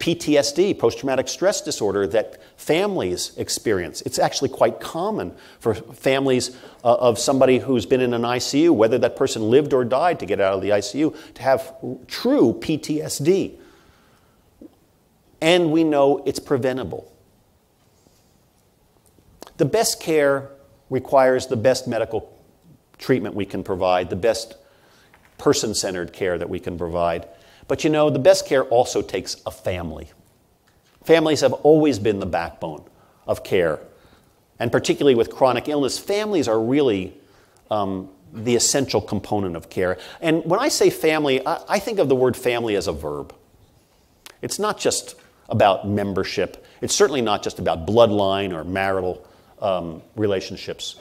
PTSD, post-traumatic stress disorder, that families experience. It's actually quite common for families of somebody who's been in an ICU, whether that person lived or died to get out of the ICU, to have true PTSD. And we know it's preventable. The best care requires the best medical treatment we can provide, the best person-centered care that we can provide. But you know, the best care also takes a family. Families have always been the backbone of care. And particularly with chronic illness, families are really the essential component of care. And when I say family, I think of the word family as a verb. It's not just about membership. It's certainly not just about bloodline or marital relationships.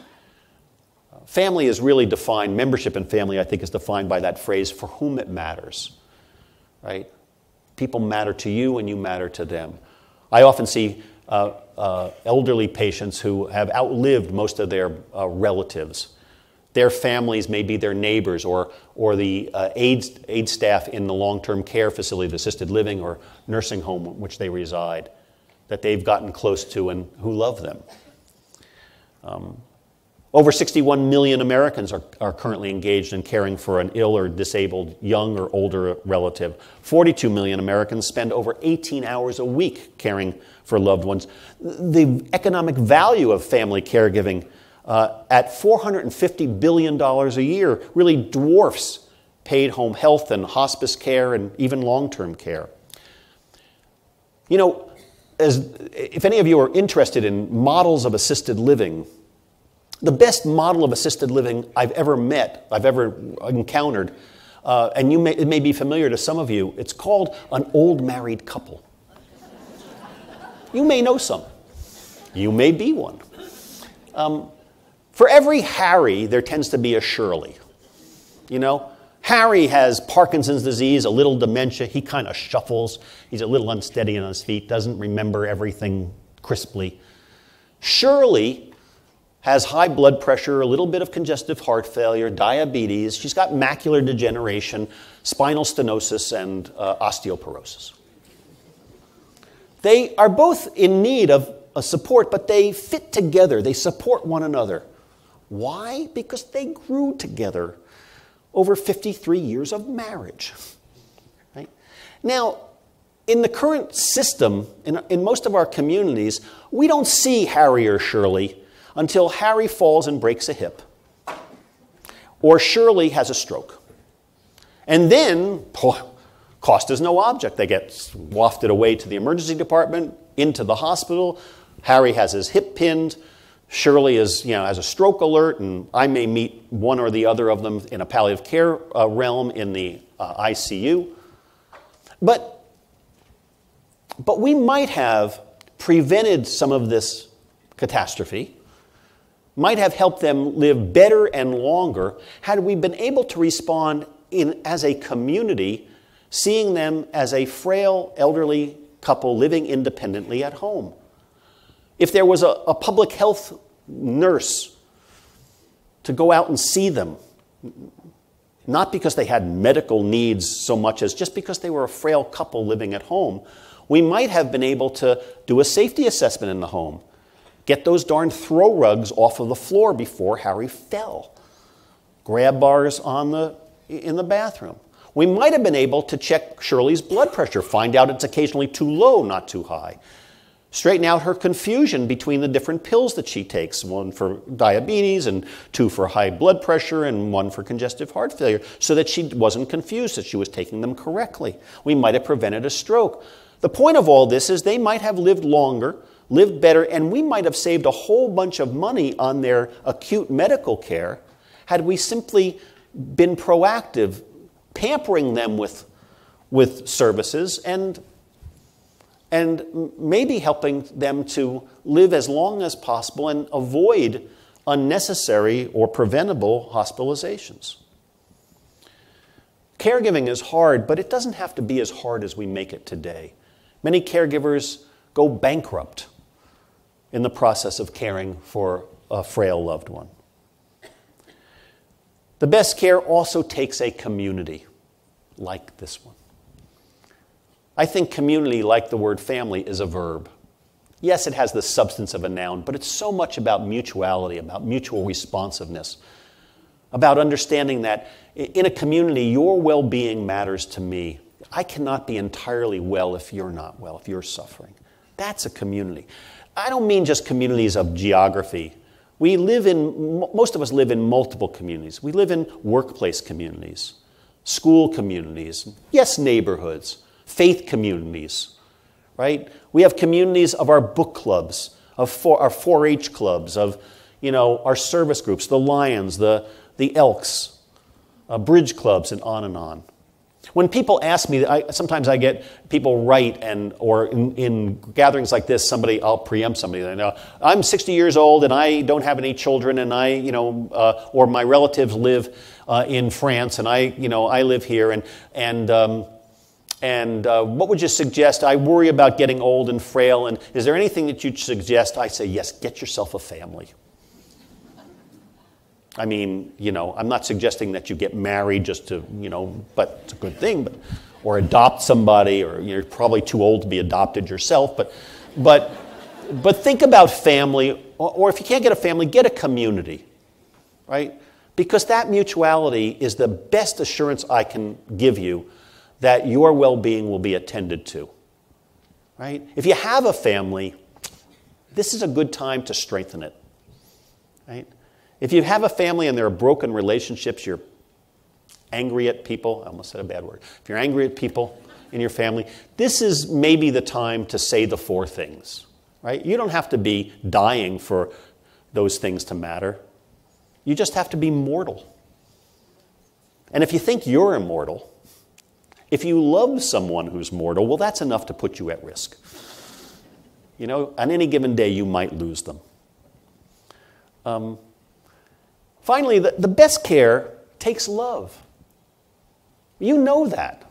Family is really defined, membership in family, I think, is defined by that phrase, for whom it matters. Right? People matter to you and you matter to them. I often see elderly patients who have outlived most of their relatives. Their families may be their neighbors or the aid staff in the long-term care facility, the assisted living or nursing home in which they reside, that they've gotten close to and who love them. Over 61 million Americans are currently engaged in caring for an ill or disabled young or older relative. 42 million Americans spend over 18 hours a week caring for loved ones. The economic value of family caregiving at $450 billion a year really dwarfs paid home health and hospice care and even long-term care. You know, if any of you are interested in models of assisted living, the best model of assisted living I've ever met, I've ever encountered, and it may be familiar to some of you, it's called an old married couple. You may know some. You may be one. For every Harry, there tends to be a Shirley. You know, Harry has Parkinson's disease, a little dementia. He kind of shuffles. He's a little unsteady on his feet, doesn't remember everything crisply. Shirley has high blood pressure, a little bit of congestive heart failure, diabetes. She's got macular degeneration, spinal stenosis, and osteoporosis. They are both in need of support, but they fit together. They support one another. Why? Because they grew together over 53 years of marriage. Right? Now, in the current system, in most of our communities, we don't see Harry or Shirley until Harry falls and breaks a hip, or Shirley has a stroke. And then, cost is no object. They get wafted away to the emergency department, into the hospital. Harry has his hip pinned. Shirley is, has a stroke alert, and I may meet one or the other of them in a palliative care realm in the ICU. But we might have prevented some of this catastrophe, might have helped them live better and longer had we been able to respond as a community, seeing them as a frail elderly couple living independently at home. If there was a public health nurse to go out and see them, not because they had medical needs so much as just because they were a frail couple living at home, we might have been able to do a safety assessment in the home. Get those darn throw rugs off of the floor before Harry fell. Grab bars in the bathroom. We might have been able to check Shirley's blood pressure, find out it's occasionally too low, not too high. Straighten out her confusion between the different pills that she takes, one for diabetes and two for high blood pressure and one for congestive heart failure, so that she wasn't confused, that she was taking them correctly. We might have prevented a stroke. The point of all this is they might have lived longer, lived better, and we might have saved a whole bunch of money on their acute medical care had we simply been proactive, pampering them with services and maybe helping them to live as long as possible and avoid unnecessary or preventable hospitalizations. Caregiving is hard, but it doesn't have to be as hard as we make it today. Many caregivers go bankrupt in the process of caring for a frail loved one. The best care also takes a community like this one. I think community, like the word family, is a verb. Yes, it has the substance of a noun, but it's so much about mutuality, about mutual responsiveness, about understanding that in a community, your well-being matters to me. I cannot be entirely well if you're not well, if you're suffering. That's a community. I don't mean just communities of geography. We live in, most of us live in multiple communities. We live in workplace communities, school communities, yes, neighborhoods, faith communities, right? We have communities of our book clubs, of our 4-H clubs, of, our service groups, the Lions, the Elks, bridge clubs, and on and on. When people ask me, sometimes I get people write, or in gatherings like this, I'll preempt somebody. I'm 60 years old and I don't have any children, and I, or my relatives live in France, and I live here, and what would you suggest? I worry about getting old and frail, and is there anything that you'd suggest? I say, yes, get yourself a family. I mean, I'm not suggesting that you get married just to, but it's a good thing, or adopt somebody, or you're probably too old to be adopted yourself, but think about family, or if you can't get a family, get a community. right? Because that mutuality is the best assurance I can give you that your well-being will be attended to, right? If you have a family, this is a good time to strengthen it, right? If you have a family and there are broken relationships, you're angry at people, I almost said a bad word. If you're angry at people in your family, this is maybe the time to say the four things, right? You don't have to be dying for those things to matter. You just have to be mortal. And if you think you're immortal, if you love someone who's mortal, well, that's enough to put you at risk. You know, on any given day, you might lose them. Finally, the best care takes love. You know that.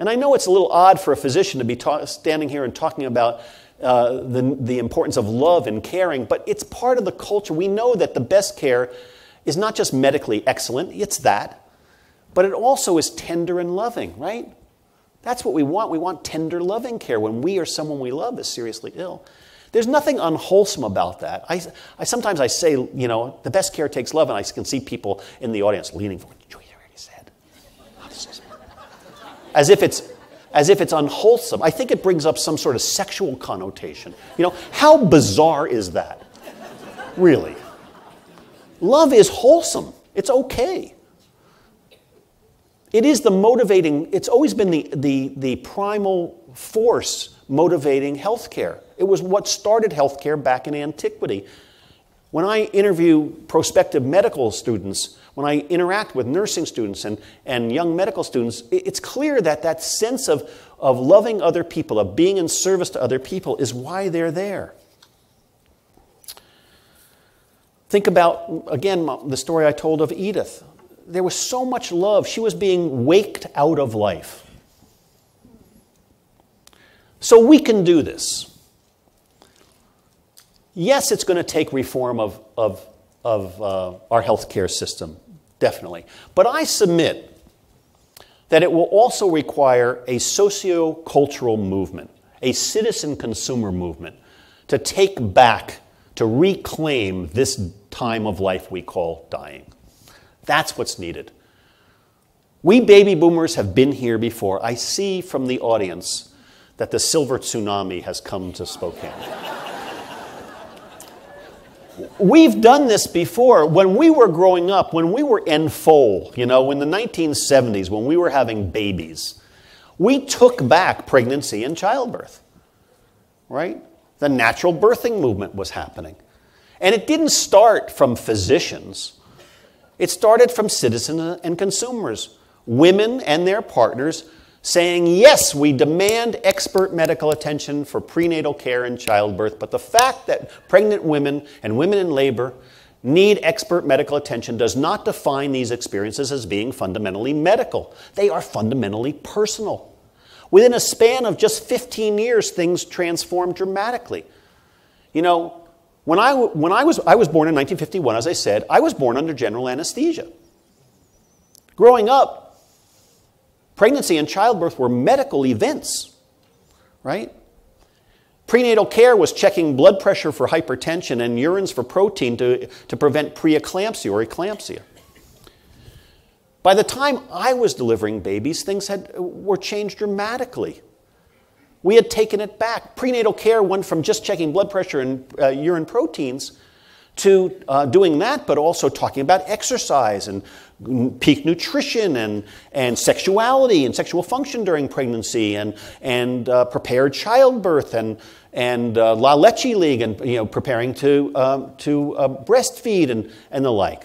And I know it's a little odd for a physician to be standing here and talking about the importance of love and caring, but it's part of the culture. We know that the best care is not just medically excellent, it's that, but it also is tender and loving, right? That's what we want. We want tender, loving care when we or someone we love is seriously ill. There's nothing unwholesome about that. Sometimes I say, you know, the best care takes love, and I can see people in the audience leaning forward. Did you hear what he said? As if it's unwholesome. I think it brings up some sort of sexual connotation. You know, how bizarre is that? Really. Love is wholesome. It's okay. It is the motivating, it's always been the primal force motivating healthcare. It was what started healthcare back in antiquity. When I interview prospective medical students, when I interact with nursing students and young medical students, it's clear that that sense of loving other people, of being in service to other people, is why they're there. Think about, again, the story I told of Edith. There was so much love. She was being waked out of life. So we can do this. Yes, it's going to take reform of our healthcare system, definitely. But I submit that it will also require a socio-cultural movement, a citizen-consumer movement, to take back, to reclaim this time of life we call dying. That's what's needed. We baby boomers have been here before. I see from the audience that the silver tsunami has come to Spokane. We've done this before. When we were growing up, when we were enfole, you know, in the 1970s, when we were having babies, we took back pregnancy and childbirth, right? The natural birthing movement was happening. And it didn't start from physicians. It started from citizens and consumers, women and their partners saying, yes, we demand expert medical attention for prenatal care and childbirth, but the fact that pregnant women and women in labor need expert medical attention does not define these experiences as being fundamentally medical. They are fundamentally personal. Within a span of just 15 years, things transformed dramatically. You know, when I was born in 1951, as I said, I was born under general anesthesia. Growing up, pregnancy and childbirth were medical events, right? Prenatal care was checking blood pressure for hypertension and urines for protein to prevent preeclampsia or eclampsia. By the time I was delivering babies, things were changed dramatically. We had taken it back. Prenatal care went from just checking blood pressure and urine proteins to doing that, but also talking about exercise and peak nutrition and sexuality and sexual function during pregnancy and prepared childbirth and La Leche League and, you know, preparing to breastfeed and the like.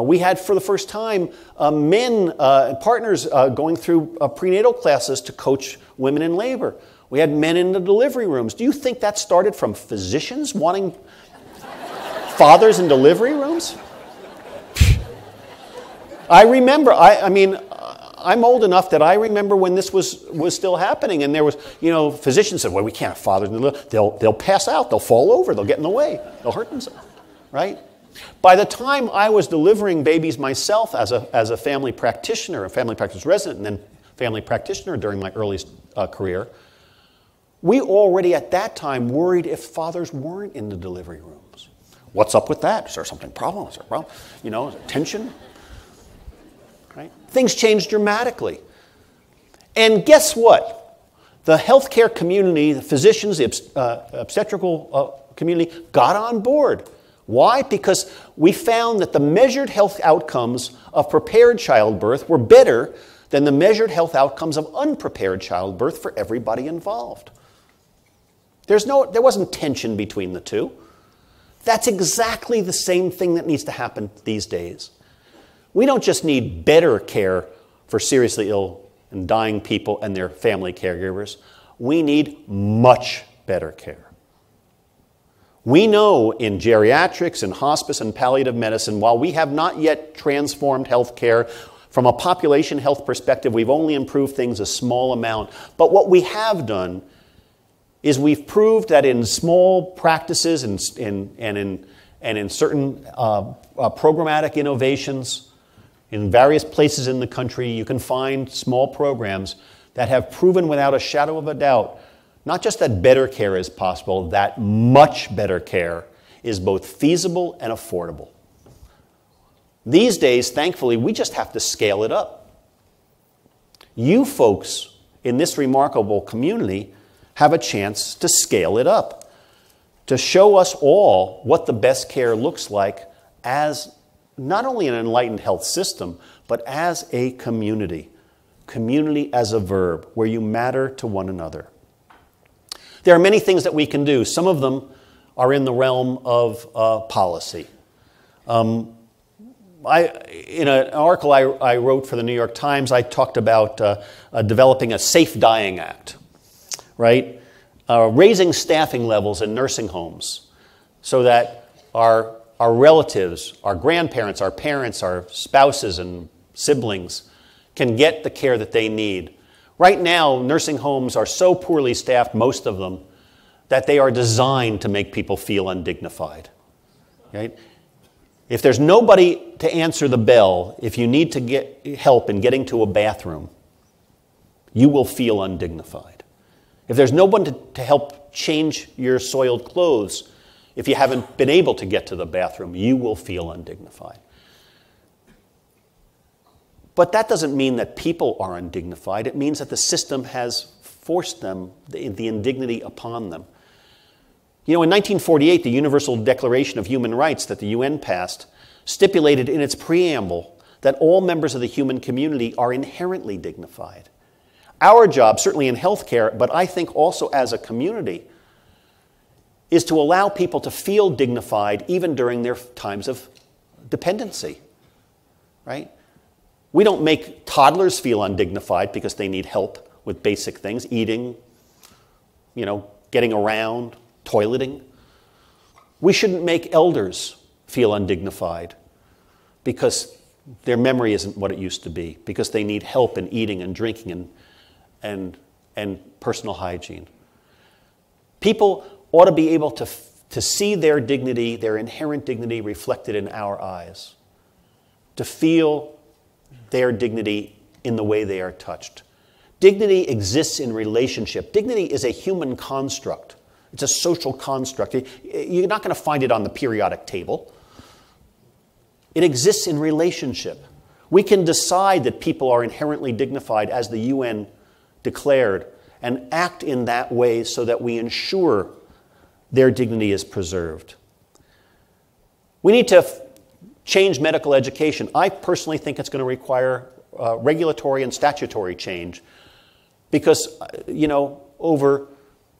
We had, for the first time, partners going through prenatal classes to coach women in labor. We had men in the delivery rooms. Do you think that started from physicians wanting fathers in delivery rooms? I remember, I mean, I'm old enough that I remember when this was still happening, and there was, you know, physicians said, well, we can't have fathers in the delivery room. They'll pass out, they'll fall over, they'll get in the way, they'll hurt themselves, right? By the time I was delivering babies myself as a family practitioner, a family practice resident, and then family practitioner during my early career, we already at that time worried if fathers weren't in the delivery room. What's up with that? Is there something problem? Is there a problem? You know, is there tension? Right? Things change dramatically. And guess what? The healthcare community, the physicians, the obstetrical community got on board. Why? Because we found that the measured health outcomes of prepared childbirth were better than the measured health outcomes of unprepared childbirth for everybody involved. There wasn't tension between the two. That's exactly the same thing that needs to happen these days. We don't just need better care for seriously ill and dying people and their family caregivers. We need much better care. We know in geriatrics, in hospice, and palliative medicine, while we have not yet transformed healthcare, from a population health perspective, we've only improved things a small amount. But what we have done is we've proved that in small practices and in certain programmatic innovations, in various places in the country, you can find small programs that have proven without a shadow of a doubt, not just that better care is possible, that much better care is both feasible and affordable. These days, thankfully, we just have to scale it up. You folks in this remarkable community have a chance to scale it up, to show us all what the best care looks like as not only an enlightened health system, but as a community. Community as a verb, where you matter to one another. There are many things that we can do. Some of them are in the realm of policy. In an article I wrote for the New York Times, I talked about developing a Safe Dying Act, right? Raising staffing levels in nursing homes so that our relatives, our grandparents, our parents, our spouses and siblings can get the care that they need. Right now, nursing homes are so poorly staffed, most of them, that they are designed to make people feel undignified. Right? If there's nobody to answer the bell, if you need to get help in getting to a bathroom, you will feel undignified. If there's no one to help change your soiled clothes, if you haven't been able to get to the bathroom, you will feel undignified. But that doesn't mean that people are undignified. It means that the system has forced them, the indignity upon them. You know, in 1948, the Universal Declaration of Human Rights that the UN passed stipulated in its preamble that all members of the human community are inherently dignified. Our job, certainly in healthcare, but I think also as a community, is to allow people to feel dignified even during their times of dependency, right? We don't make toddlers feel undignified because they need help with basic things, eating, you know, getting around, toileting. We shouldn't make elders feel undignified because their memory isn't what it used to be, because they need help in eating and drinking and personal hygiene. People ought to be able to see their dignity, their inherent dignity reflected in our eyes, to feel their dignity in the way they are touched. Dignity exists in relationship. Dignity is a human construct. It's a social construct. You're not going to find it on the periodic table. It exists in relationship. We can decide that people are inherently dignified, as the UN declared, and act in that way so that we ensure their dignity is preserved. We need to change medical education. I personally think it's going to require regulatory and statutory change because, you know, over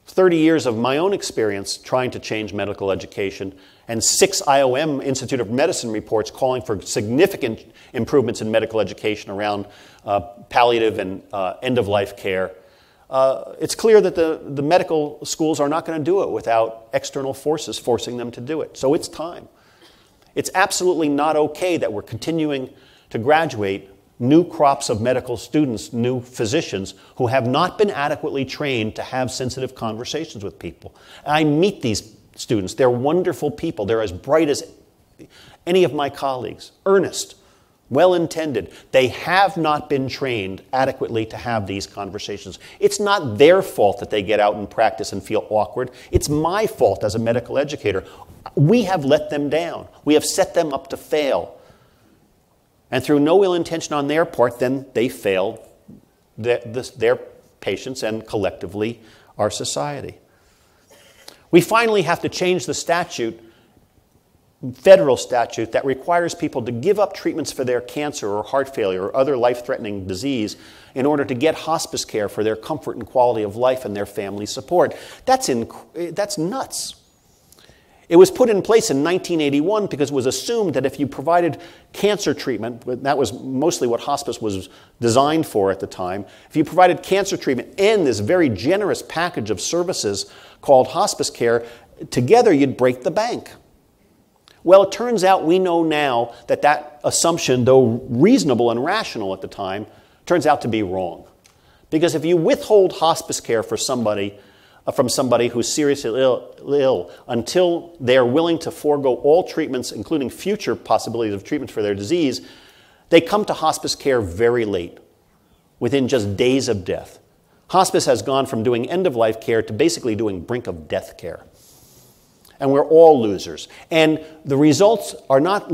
30 years of my own experience trying to change medical education and 6 IOM, Institute of Medicine reports calling for significant improvements in medical education around palliative and end-of-life care. It's clear that the medical schools are not going to do it without external forces forcing them to do it. So it's time. It's absolutely not okay that we're continuing to graduate new crops of medical students, new physicians, who have not been adequately trained to have sensitive conversations with people. I meet these students. They're wonderful people. They're as bright as any of my colleagues. Earnest, well-intended. They have not been trained adequately to have these conversations. It's not their fault that they get out and practice and feel awkward. It's my fault as a medical educator. We have let them down. We have set them up to fail. And through no ill intention on their part, then they failed their patients and collectively our society. We finally have to change the statute, federal statute, that requires people to give up treatments for their cancer or heart failure or other life-threatening disease in order to get hospice care for their comfort and quality of life and their family support. That's nuts. It was put in place in 1981 because it was assumed that if you provided cancer treatment, that was mostly what hospice was designed for at the time, if you provided cancer treatment and this very generous package of services called hospice care, together you'd break the bank. Well, it turns out we know now that that assumption, though reasonable and rational at the time, turns out to be wrong. Because if you withhold hospice care for somebody, from somebody who's seriously ill until they're willing to forego all treatments, including future possibilities of treatment for their disease, they come to hospice care very late, within just days of death. Hospice has gone from doing end-of-life care to basically doing brink-of-death care. And we're all losers. And the results are not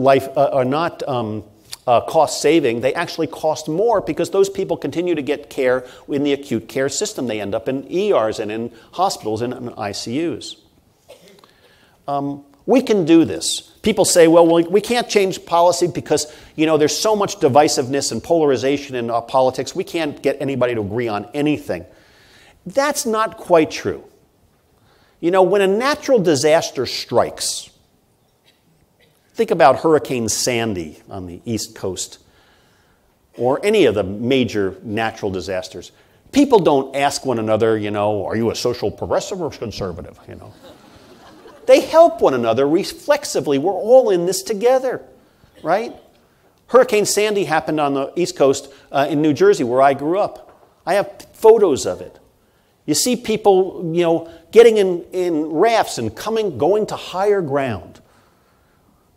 cost-saving. They actually cost more because those people continue to get care in the acute care system. They end up in ERs and in hospitals and in ICUs. We can do this. People say, well, we can't change policy because, you know, there's so much divisiveness and polarization in politics. We can't get anybody to agree on anything. That's not quite true. You know, when a natural disaster strikes, think about Hurricane Sandy on the East Coast or any of the major natural disasters, people don't ask one another, you know, are you a social progressive or conservative, you know? They help one another reflexively. We're all in this together, right? Hurricane Sandy happened on the East Coast in New Jersey where I grew up. I have photos of it. You see people, you know, getting in rafts and going to higher ground.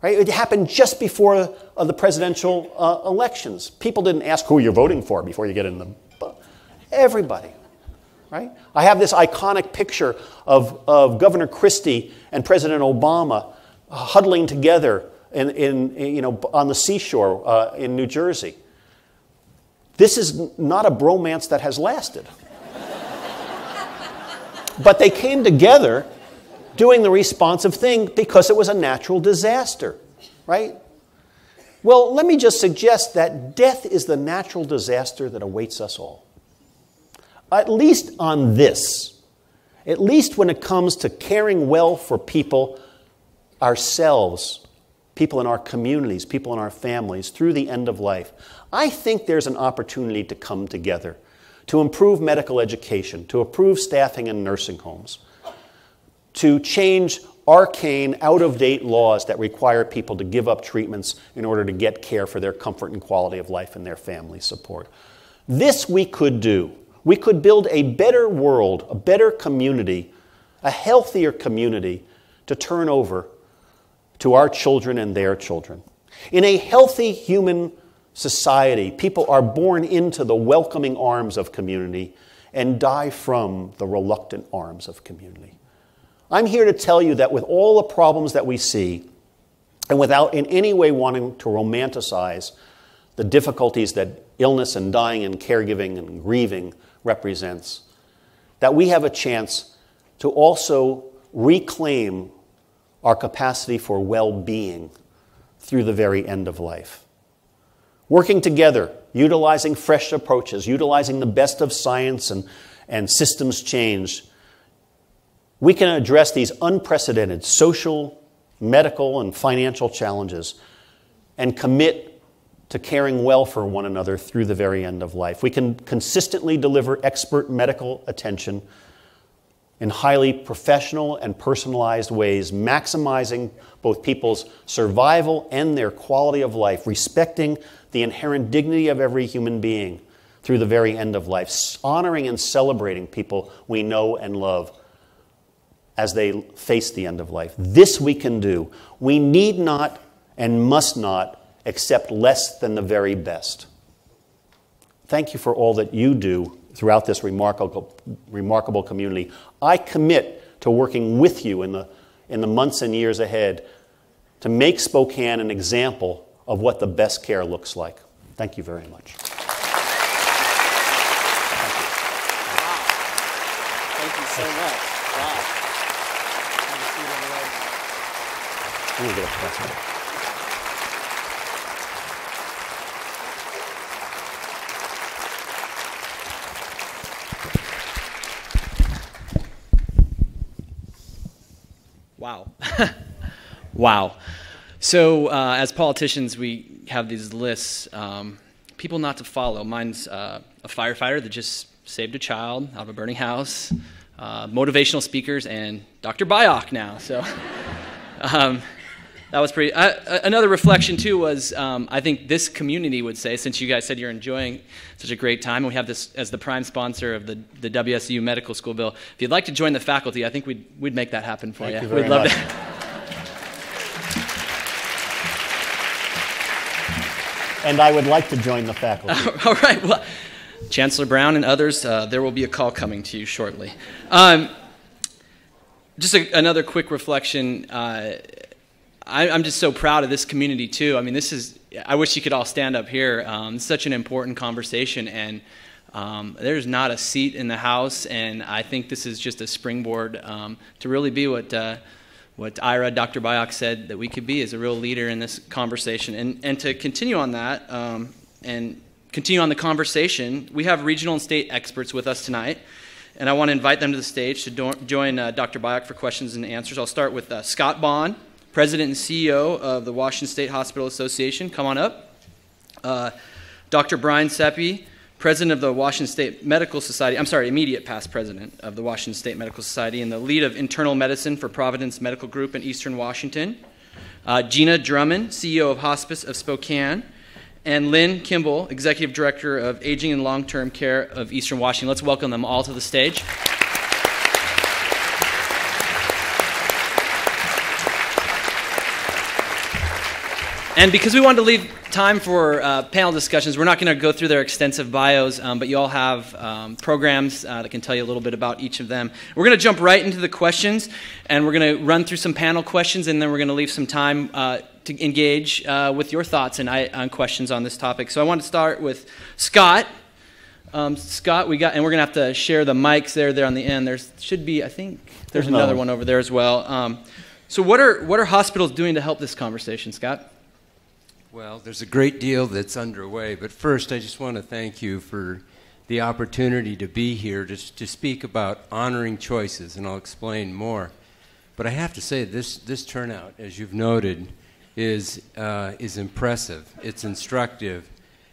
Right? It happened just before the presidential elections. People didn't ask who you're voting for before you get in them. Everybody. Right? I have this iconic picture of Governor Christie and President Obama huddling together you know, on the seashore in New Jersey. This is not a bromance that has lasted. But they came together doing the responsive thing because it was a natural disaster, right? Well, let me just suggest that death is the natural disaster that awaits us all. At least on this, at least when it comes to caring well for people ourselves, people in our communities, people in our families, through the end of life, I think there's an opportunity to come together, to improve medical education, to improve staffing in nursing homes, to change arcane, out-of-date laws that require people to give up treatments in order to get care for their comfort and quality of life and their family support. This we could do. We could build a better world, a better community, a healthier community to turn over to our children and their children. In a healthy human society, people are born into the welcoming arms of community and die from the reluctant arms of community. I'm here to tell you that with all the problems that we see, and without in any way wanting to romanticize the difficulties that illness and dying and caregiving and grieving represents, that we have a chance to also reclaim our capacity for well-being through the very end of life. Working together, utilizing fresh approaches, utilizing the best of science and systems change, we can address these unprecedented social, medical, and financial challenges and commit to caring well for one another through the very end of life. We can consistently deliver expert medical attention in highly professional and personalized ways, maximizing both people's survival and their quality of life, respecting the inherent dignity of every human being through the very end of life, honoring and celebrating people we know and love as they face the end of life. This we can do. We need not and must not accept less than the very best. Thank you for all that you do throughout this remarkable community. I commit to working with you in the months and years ahead to make Spokane an example of what the best care looks like. Thank you very much. Thank you so much. Wow. I'm going to get a question. Wow. Wow. So as politicians, we have these lists, people not to follow. Mine's a firefighter that just saved a child out of a burning house, motivational speakers, and Dr. Byock now. So that was pretty. Another reflection, too, was I think this community would say, since you guys said you're enjoying such a great time, and we have this as the prime sponsor of the WSU Medical School bill, if you'd like to join the faculty, I think we'd make that happen for you. Thank you very much. We'd love to. And I would like to join the faculty. All right. Well, Chancellor Brown and others, there will be a call coming to you shortly. Just another quick reflection. I'm just so proud of this community, too. I mean, I wish you could all stand up here. It's such an important conversation, and there's not a seat in the House, and I think this is just a springboard to really be what Ira, Dr. Byock said that we could be, as a real leader in this conversation. And to continue on that, and continue on the conversation, we have regional and state experts with us tonight, and I want to invite them to the stage to join Dr. Byock for questions and answers. I'll start with Scott Bond, President and CEO of the Washington State Hospital Association. Come on up. Dr. Brian Seppi, President of the Washington State Medical Society. I'm sorry, immediate past President of the Washington State Medical Society and the lead of internal medicine for Providence Medical Group in Eastern Washington. Gina Drummond, CEO of Hospice of Spokane. And Lynn Kimball, Executive Director of Aging and Long Term Care of Eastern Washington. Let's welcome them all to the stage. And because we wanted to leave time for panel discussions, we're not going to go through their extensive bios, but you all have programs that can tell you a little bit about each of them. We're going to jump right into the questions, and we're going to run through some panel questions, and then we're going to leave some time to engage with your thoughts and on questions on this topic. So I want to start with Scott. Scott, and we're going to have to share the mics there on the end. There should be, I think, there's another one over there as well. So what are hospitals doing to help this conversation, Scott? Well, there's a great deal that's underway, but first I just want to thank you for the opportunity to be here to speak about honoring choices, and I'll explain more. But I have to say this turnout, as you've noted, is impressive, it's instructive,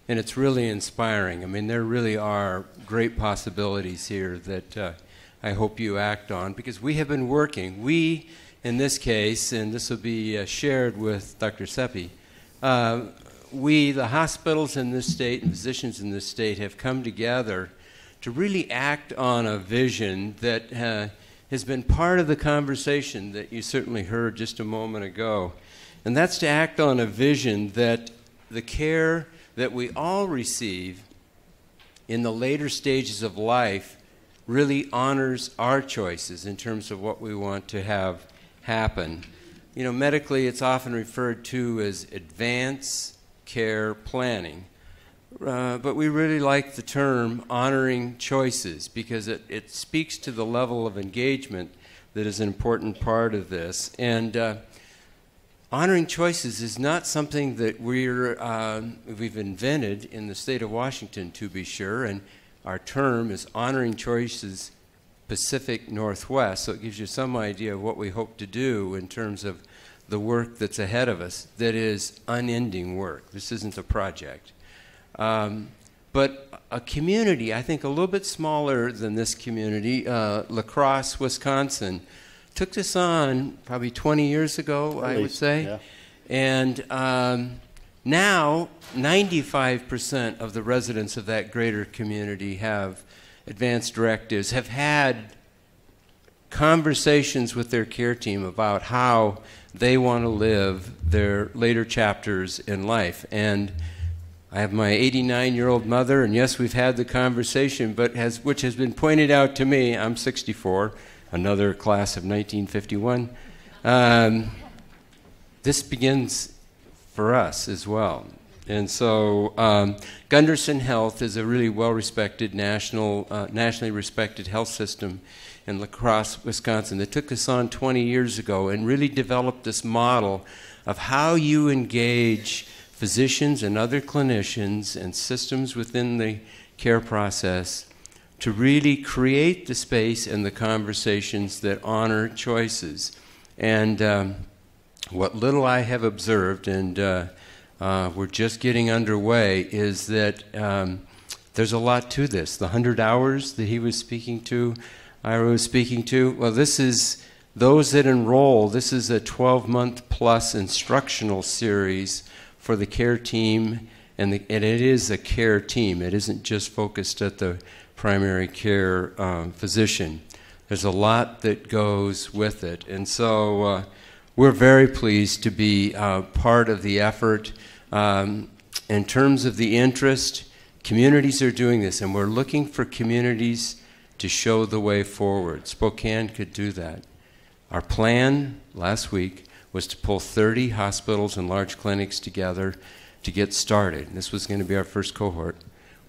and it's really inspiring. I mean, there really are great possibilities here that I hope you act on, because we have been working. We, in this case, and this will be shared with Dr. Seppi, we, the hospitals in this state and physicians in this state, have come together to really act on a vision that has been part of the conversation that you certainly heard just a moment ago. And that's to act on a vision that the care that we all receive in the later stages of life really honors our choices in terms of what we want to have happen. You know, medically, it's often referred to as advanced care planning, but we really like the term honoring choices, because it speaks to the level of engagement that is an important part of this. And honoring choices is not something that we've invented in the state of Washington, to be sure, and our term is Honoring Choices Pacific Northwest, so it gives you some idea of what we hope to do in terms of the work that's ahead of us that is unending work. This isn't a project. But a community, I think a little bit smaller than this community, La Crosse, Wisconsin, took this on probably 20 years ago, I would say. Yeah. And now 95% of the residents of that greater community have advanced directives, have had conversations with their care team about how they want to live their later chapters in life. And I have my 89-year-old mother, and yes, we've had the conversation, but which has been pointed out to me, I'm 64, another class of 1951. This begins for us as well. And so Gunderson Health is a really well-respected, nationally respected health system in La Crosse, Wisconsin. They took this on 20 years ago and really developed this model of how you engage physicians and other clinicians and systems within the care process to really create the space and the conversations that honor choices. And what little I have observed, and we're just getting underway, is that there's a lot to this. The 100 hours that he was speaking to, Ira was speaking to, well, this is those that enroll. This is a 12-month plus instructional series for the care team, and it is a care team. It isn't just focused at the primary care physician. There's a lot that goes with it. And so we're very pleased to be part of the effort. In terms of the interest, communities are doing this, and we're looking for communities to show the way forward. Spokane could do that. Our plan last week was to pull 30 hospitals and large clinics together to get started. This was going to be our first cohort.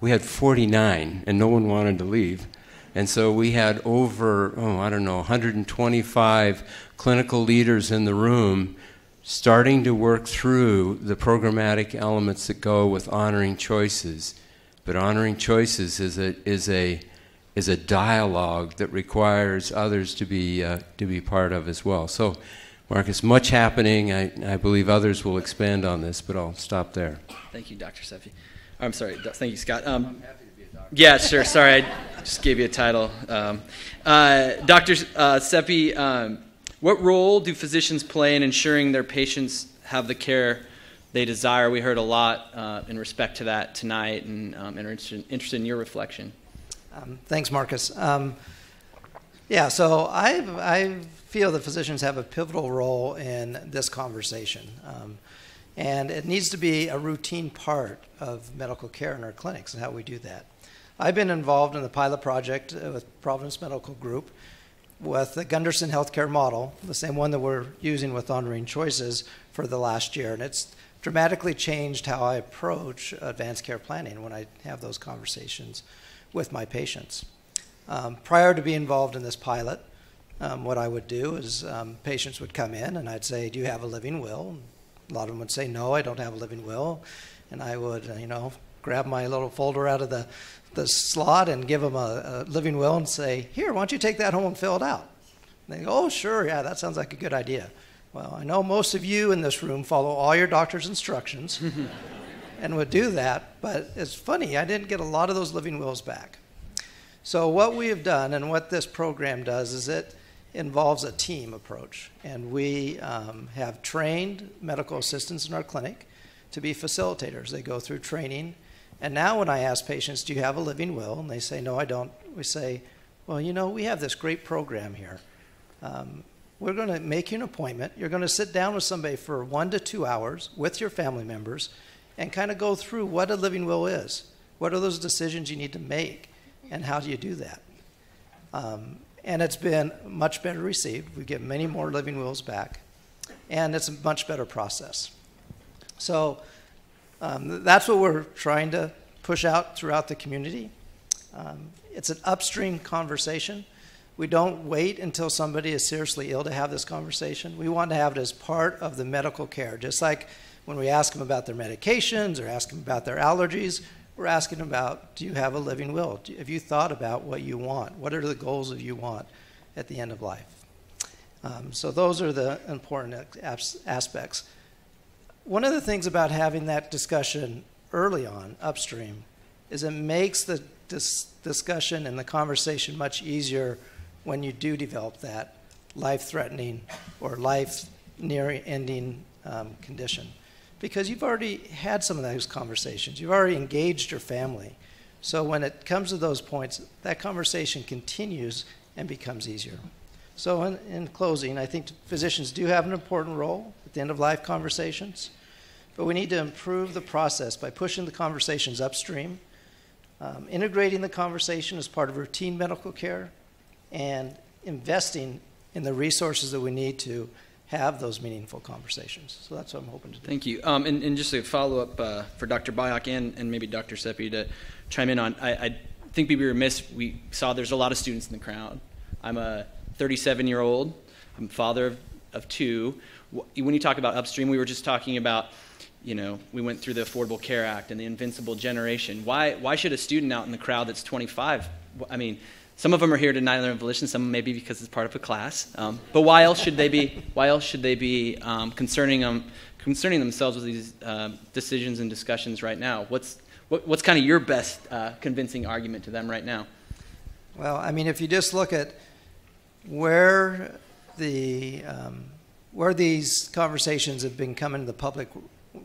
We had 49, and no one wanted to leave. And so we had over, oh, I don't know, 125 clinical leaders in the room starting to work through the programmatic elements that go with honoring choices. But honoring choices is a dialogue that requires others to be part of as well. So, Marcus, much happening. I believe others will expand on this, but I'll stop there. Thank you, Dr. Seppi. I'm sorry. Thank you, Scott. I'm happy to be a doctor. Yeah, sure. Sorry, I just gave you a title. Dr. Seppi, what role do physicians play in ensuring their patients have the care they desire? We heard a lot in respect to that tonight, and are interested in your reflection. Thanks, Marcus. Yeah, so I feel that physicians have a pivotal role in this conversation. And it needs to be a routine part of medical care in our clinics and how we do that. I've been involved in a pilot project with Providence Medical Group with the Gunderson Healthcare model, the same one that we're using with Honoring Choices for the last year. And it's dramatically changed how I approach advanced care planning when I have those conversations with my patients. Prior to being involved in this pilot, what I would do is patients would come in and I'd say, do you have a living will? A lot of them would say, no, I don't have a living will. And I would, you know, grab my little folder out of the slot and give them a living will and say, here, why don't you take that home and fill it out? And they go, oh, sure, yeah, that sounds like a good idea. Well, I know most of you in this room follow all your doctor's instructions and would do that, but it's funny, I didn't get a lot of those living wills back. So what we have done and what this program does is it involves a team approach. And we have trained medical assistants in our clinic to be facilitators. They go through training. And now when I ask patients, do you have a living will? And they say, no, I don't. We say, well, you know, we have this great program here. We're going to make you an appointment. You're going to sit down with somebody for 1 to 2 hours with your family members and kind of go through what a living will is. What are those decisions you need to make? And how do you do that? And it's been much better received. We get many more living wills back. And it's a much better process. So that's what we're trying to push out throughout the community. It's an upstream conversation. We don't wait until somebody is seriously ill to have this conversation. We want to have it as part of the medical care. Just like when we ask them about their medications or ask them about their allergies, we're asking about, do you have a living will? Have you thought about what you want? What are the goals that you want at the end of life? So those are the important aspects. One of the things about having that discussion early on, upstream, is it makes the discussion and the conversation much easier when you do develop that life-threatening or life-near-ending condition. Because you've already had some of those conversations. You've already engaged your family. So when it comes to those points, that conversation continues and becomes easier. So in closing, I think physicians do have an important role at the end-of-life conversations, but we need to improve the process by pushing the conversations upstream, integrating the conversation as part of routine medical care, and investing in the resources that we need to have those meaningful conversations. So that's what I'm hoping to do. Thank you. And just a follow-up for Dr. Byock and maybe Dr. Seppi to chime in on. I think we'd be remiss. We saw there's a lot of students in the crowd. I'm a 37-year-old. I'm father of two. When you talk about upstream, we were just talking about, you know, we went through the Affordable Care Act and the Invincible Generation. Why should a student out in the crowd that's 25? I mean, some of them are here tonight on their own volition. Some maybe because it's part of a class. But why else should they be? Why else should they be concerning themselves with these decisions and discussions right now? What's kind of your best convincing argument to them right now? Well, I mean, if you just look at where the where these conversations have been coming to the public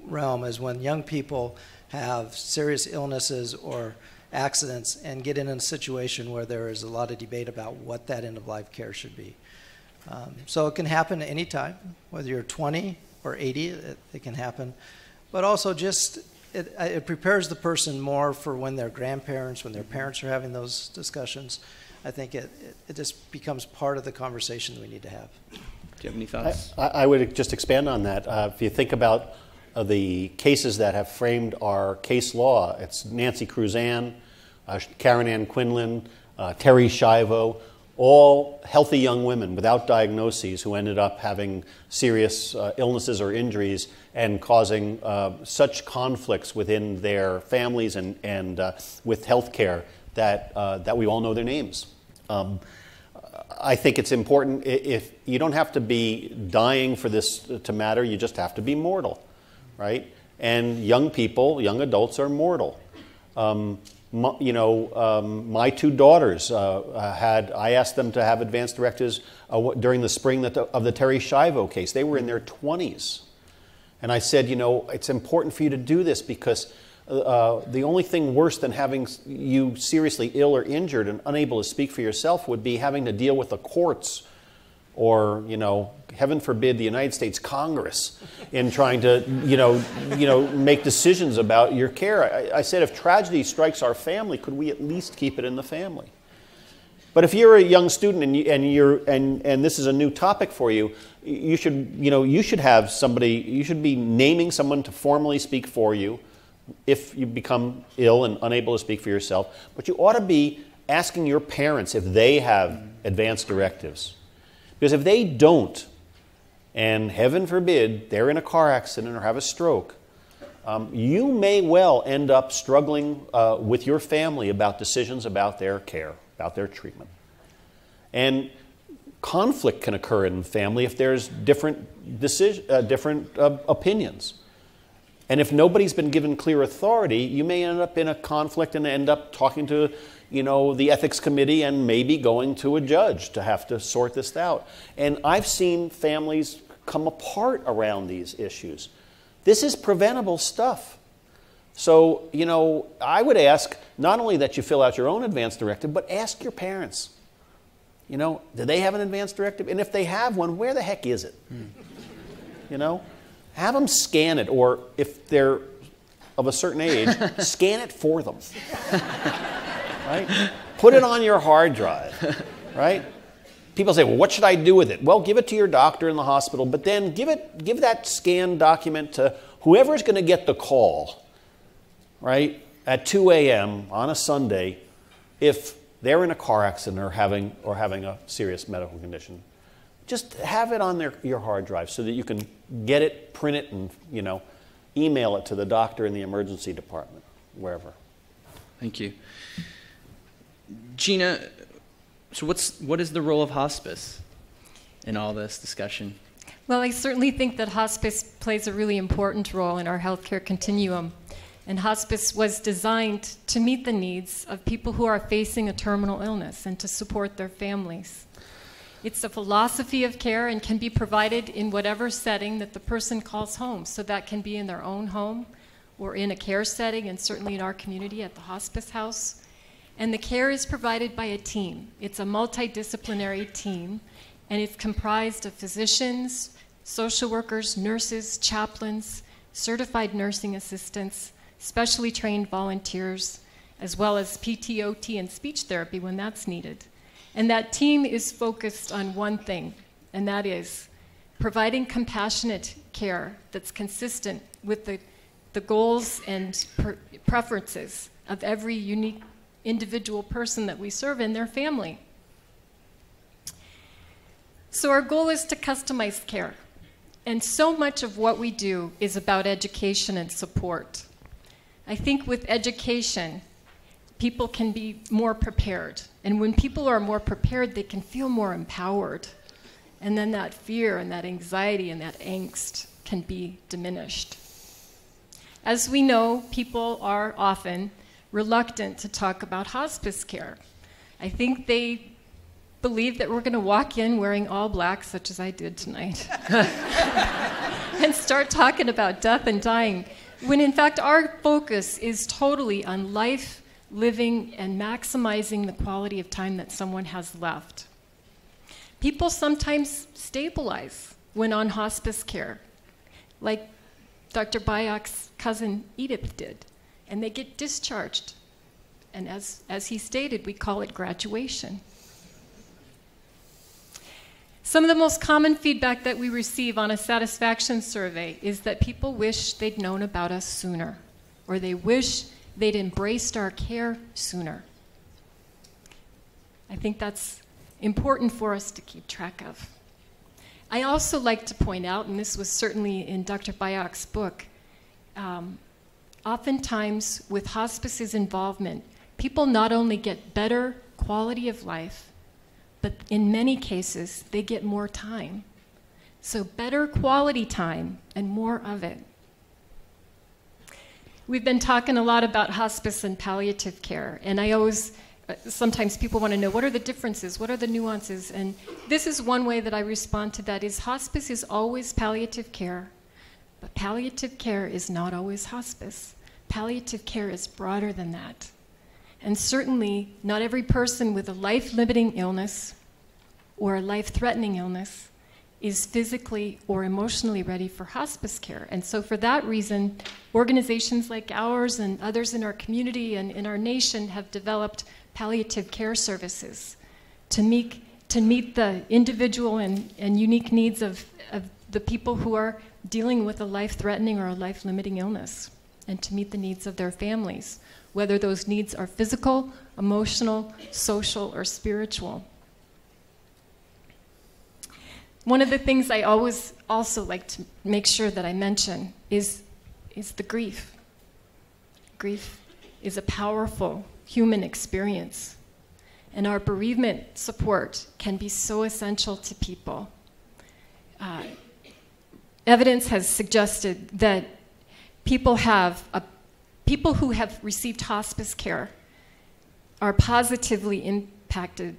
realm is when young people have serious illnesses or accidents and get in a situation where there is a lot of debate about what that end-of-life care should be. So it can happen at any time, whether you're 20 or 80, it can happen. But also just, it prepares the person more for when their grandparents, when their parents are having those discussions. I think it just becomes part of the conversation that we need to have. Do you have any thoughts? I would just expand on that. If you think about the cases that have framed our case law, it's Nancy Cruzan, Karen Ann Quinlan, Terry Schiavo, all healthy young women without diagnoses who ended up having serious illnesses or injuries and causing such conflicts within their families and with healthcare that we all know their names. I think it's important, if you don't have to be dying for this to matter, you just have to be mortal. Right? And young people, young adults are mortal. My two daughters I asked them to have advanced directives during the spring of the Terry Schiavo case. They were in their 20s. And I said, you know, it's important for you to do this because the only thing worse than having you seriously ill or injured and unable to speak for yourself would be having to deal with the courts or, you know, heaven forbid, the United States Congress in trying to, make decisions about your care. I said, if tragedy strikes our family, could we at least keep it in the family? But if you're a young student and this is a new topic for you, you should be naming someone to formally speak for you if you become ill and unable to speak for yourself. But you ought to be asking your parents if they have advanced directives. Because if they don't, and heaven forbid, they're in a car accident or have a stroke, you may well end up struggling with your family about decisions about their care, about their treatment. And conflict can occur in family if there's different opinions. And if nobody's been given clear authority, you may end up in a conflict and end up talking to the ethics committee and maybe going to a judge to have to sort this out. And I've seen families come apart around these issues. This is preventable stuff. So, I would ask not only that you fill out your own advance directive, but ask your parents. Do they have an advance directive? And if they have one, where the heck is it? Have them scan it, or if they're of a certain age, scan it for them. Right? Put it on your hard drive, right? People say, well, what should I do with it? Well, give it to your doctor in the hospital, but then give that scanned document to whoever's going to get the call, right, at 2 a.m. on a Sunday if they're in a car accident or having a serious medical condition. Just have it on your hard drive so that you can get it, print it, and, email it to the doctor in the emergency department, wherever. Thank you. Gina, so what is the role of hospice in all this discussion? Well, I certainly think that hospice plays a really important role in our healthcare continuum. And hospice was designed to meet the needs of people who are facing a terminal illness and to support their families. It's a philosophy of care and can be provided in whatever setting that the person calls home. So that can be in their own home or in a care setting, and certainly in our community at the hospice house. And the care is provided by a team. It's a multidisciplinary team, and it's comprised of physicians, social workers, nurses, chaplains, certified nursing assistants, specially trained volunteers, as well as PT, OT, and speech therapy when that's needed. And that team is focused on one thing, and that is providing compassionate care that's consistent with the goals and preferences of every unique individual person that we serve and their family. So our goal is to customize care. And so much of what we do is about education and support. I think with education, people can be more prepared. And when people are more prepared, they can feel more empowered. And then that fear and that anxiety and that angst can be diminished. As we know, people are often reluctant to talk about hospice care. I think they believe that we're going to walk in wearing all black, such as I did tonight, and start talking about death and dying, when in fact our focus is totally on life, living, and maximizing the quality of time that someone has left. People sometimes stabilize when on hospice care, like Dr. Byock's cousin Edith did, and they get discharged. And as he stated, we call it graduation. Some of the most common feedback that we receive on a satisfaction survey is that people wish they'd known about us sooner, or they wish they'd embraced our care sooner. I think that's important for us to keep track of. I also like to point out, and this was certainly in Dr. Byock's book, oftentimes with hospice's involvement, people not only get better quality of life, but in many cases, they get more time. So better quality time and more of it. We've been talking a lot about hospice and palliative care, and I always, sometimes people want to know, what are the differences? What are the nuances? And this is one way that I respond to that is hospice is always palliative care, but palliative care is not always hospice. Palliative care is broader than that. And certainly, not every person with a life-limiting illness or a life-threatening illness is physically or emotionally ready for hospice care. And so for that reason, organizations like ours and others in our community and in our nation have developed palliative care services to meet the individual and unique needs of the people who are dealing with a life-threatening or a life-limiting illness, and to meet the needs of their families, whether those needs are physical, emotional, social, or spiritual. One of the things I always also like to make sure that I mention is the grief. Grief is a powerful human experience, and our bereavement support can be so essential to people. Evidence has suggested that people who have received hospice care are positively impacted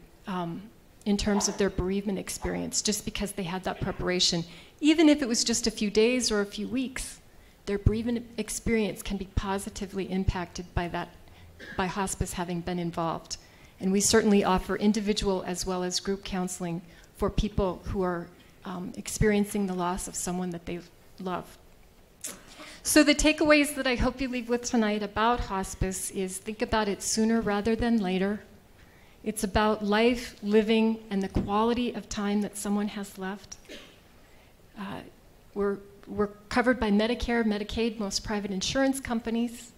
in terms of their bereavement experience, just because they had that preparation. Even if it was just a few days or a few weeks, their bereavement experience can be positively impacted by hospice having been involved. And we certainly offer individual as well as group counseling for people who are experiencing the loss of someone that they love. So the takeaways that I hope you leave with tonight about hospice is think about it sooner rather than later. It's about life, living, and the quality of time that someone has left. We're covered by Medicare, Medicaid, most private insurance companies.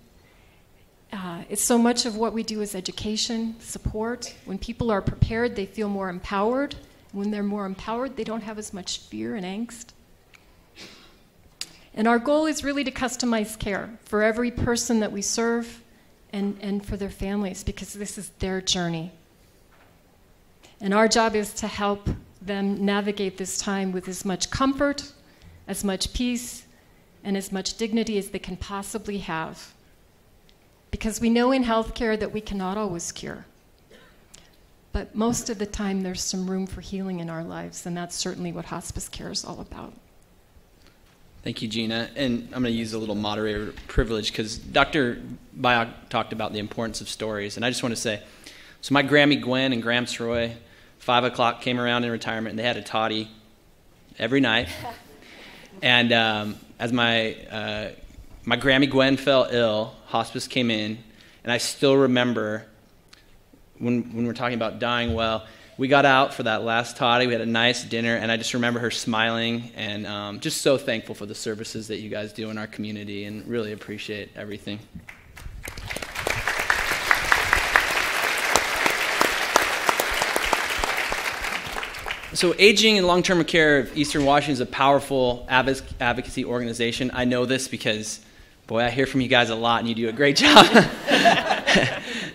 It's so much of what we do is education, support. When people are prepared, they feel more empowered. When they're more empowered, they don't have as much fear and angst. And our goal is really to customize care for every person that we serve and for their families, because this is their journey. And our job is to help them navigate this time with as much comfort, as much peace, and as much dignity as they can possibly have. Because we know in healthcare that we cannot always cure. But most of the time, there's some room for healing in our lives, and that's certainly what hospice care is all about. Thank you, Gina. And I'm going to use a little moderator privilege because Dr. Byock talked about the importance of stories. And I just want to say, so my Grammy Gwen and Gramps Roy, 5 o'clock came around in retirement, and they had a toddy every night. And as my Grammy Gwen fell ill, hospice came in, and I still remember when we're talking about dying well, we got out for that last toddy, we had a nice dinner, and I just remember her smiling and just so thankful for the services that you guys do in our community and really appreciate everything. So Aging and Long Term Care of Eastern Washington is a powerful advocacy organization. I know this because, boy, I hear from you guys a lot and you do a great job.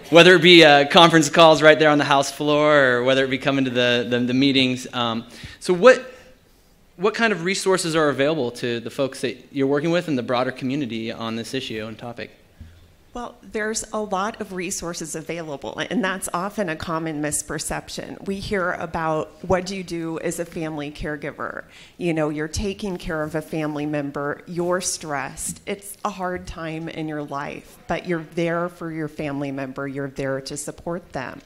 Whether it be conference calls right there on the House floor or whether it be coming to the meetings. So what kind of resources are available to the folks that you're working with and the broader community on this issue and topic? Well, there's a lot of resources available, and that's often a common misperception. We hear about what do you do as a family caregiver. You know, you're taking care of a family member, you're stressed, it's a hard time in your life, but you're there for your family member, you're there to support them.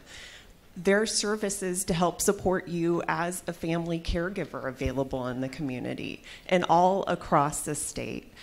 There are services to help support you as a family caregiver available in the community and all across the state.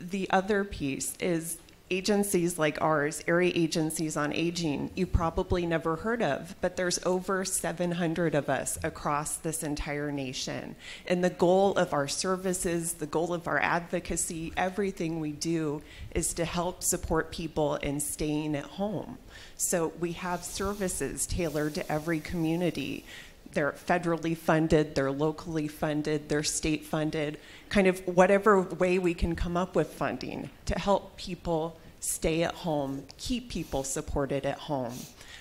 The other piece is agencies like ours, area agencies on aging, you probably never heard of, but there's over 700 of us across this entire nation. And the goal of our services, the goal of our advocacy, everything we do is to help support people in staying at home. So we have services tailored to every community. They're federally funded, they're locally funded, they're state funded, kind of whatever way we can come up with funding to help people stay at home, keep people supported at home.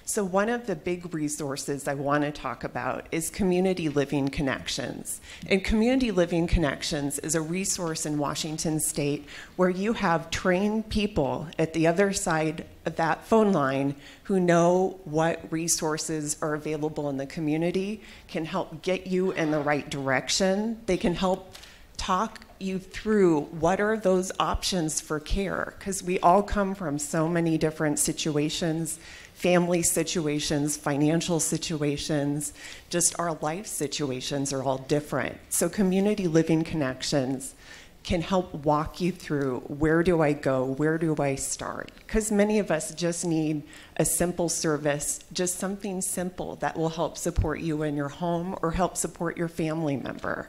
So one of the big resources I want to talk about is Community Living Connections. And Community Living Connections is a resource in Washington State where you have trained people at the other side of that phone line who know what resources are available in the community, can help get you in the right direction. They can help talk you through what are those options for care, because we all come from so many different situations, family situations, financial situations, just our life situations are all different. So Community Living Connections can help walk you through where do I go, where do I start? Because many of us just need a simple service, just something simple that will help support you in your home or help support your family member.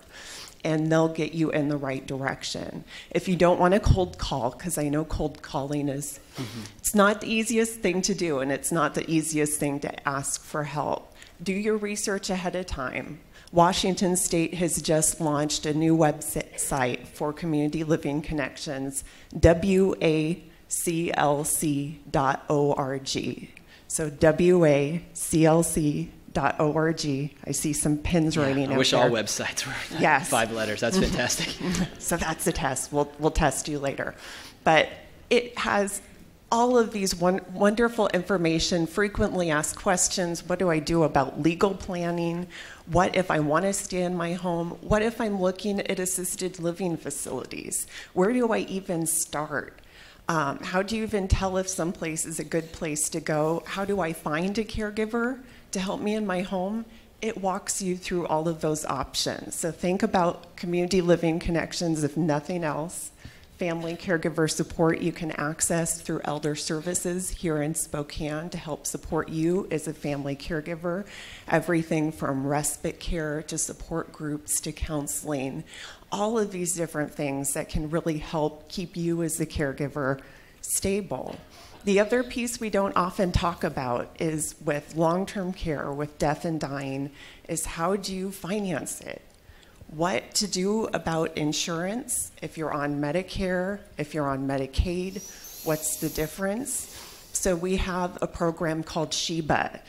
And they'll get you in the right direction. If you don't want to cold call, because I know cold calling is, it's not the easiest thing to do, and it's not the easiest thing to ask for help. Do your research ahead of time. Washington State has just launched a new website for Community Living Connections, waclc.org. So waclc.org. I see some pins writing out there. I wish all websites were yes. 5 letters. That's fantastic. So that's the test. We'll test you later. But it has all of these wonderful information, frequently asked questions. What do I do about legal planning? What if I want to stay in my home? What if I'm looking at assisted living facilities? Where do I even start? How do you even tell if someplace is a good place to go? How do I find a caregiver to help me in my home? It walks you through all of those options. So think about Community Living Connections, if nothing else. Family caregiver support you can access through elder services here in Spokane to help support you as a family caregiver. Everything from respite care to support groups to counseling. All of these different things that can really help keep you as the caregiver stable. The other piece we don't often talk about is with long-term care, with death and dying, is how do you finance it? What to do about insurance, if you're on Medicare, if you're on Medicaid, what's the difference? So we have a program called SHIBA,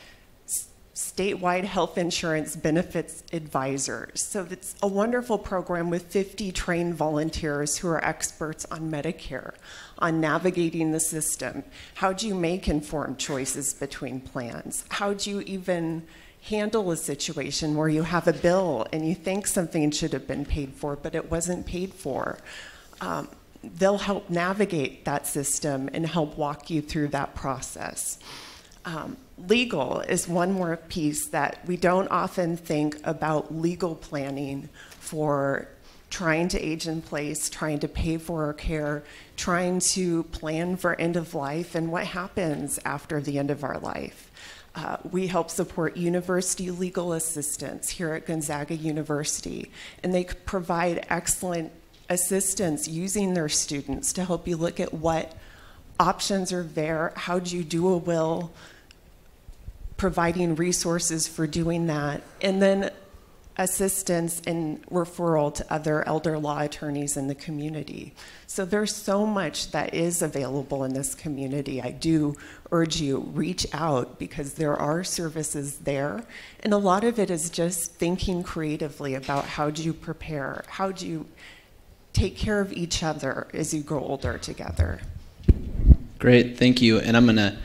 Statewide Health Insurance Benefits Advisors. So it's a wonderful program with 50 trained volunteers who are experts on Medicare, on navigating the system. How do you make informed choices between plans? How do you even handle a situation where you have a bill and you think something should have been paid for, but it wasn't paid for? They'll help navigate that system and help walk you through that process. Legal is one more piece that we don't often think about legal planning for trying to age in place, trying to pay for our care, trying to plan for end of life and what happens after the end of our life. We help support university legal assistance here at Gonzaga University, and they provide excellent assistance using their students to help you look at what options are there, how do you do a will, providing resources for doing that, and then assistance and referral to other elder law attorneys in the community. So there's so much that is available in this community. I do urge you, reach out, because there are services there. And a lot of it is just thinking creatively about how do you prepare, how do you take care of each other as you grow older together. Great, thank you. And I'm gonna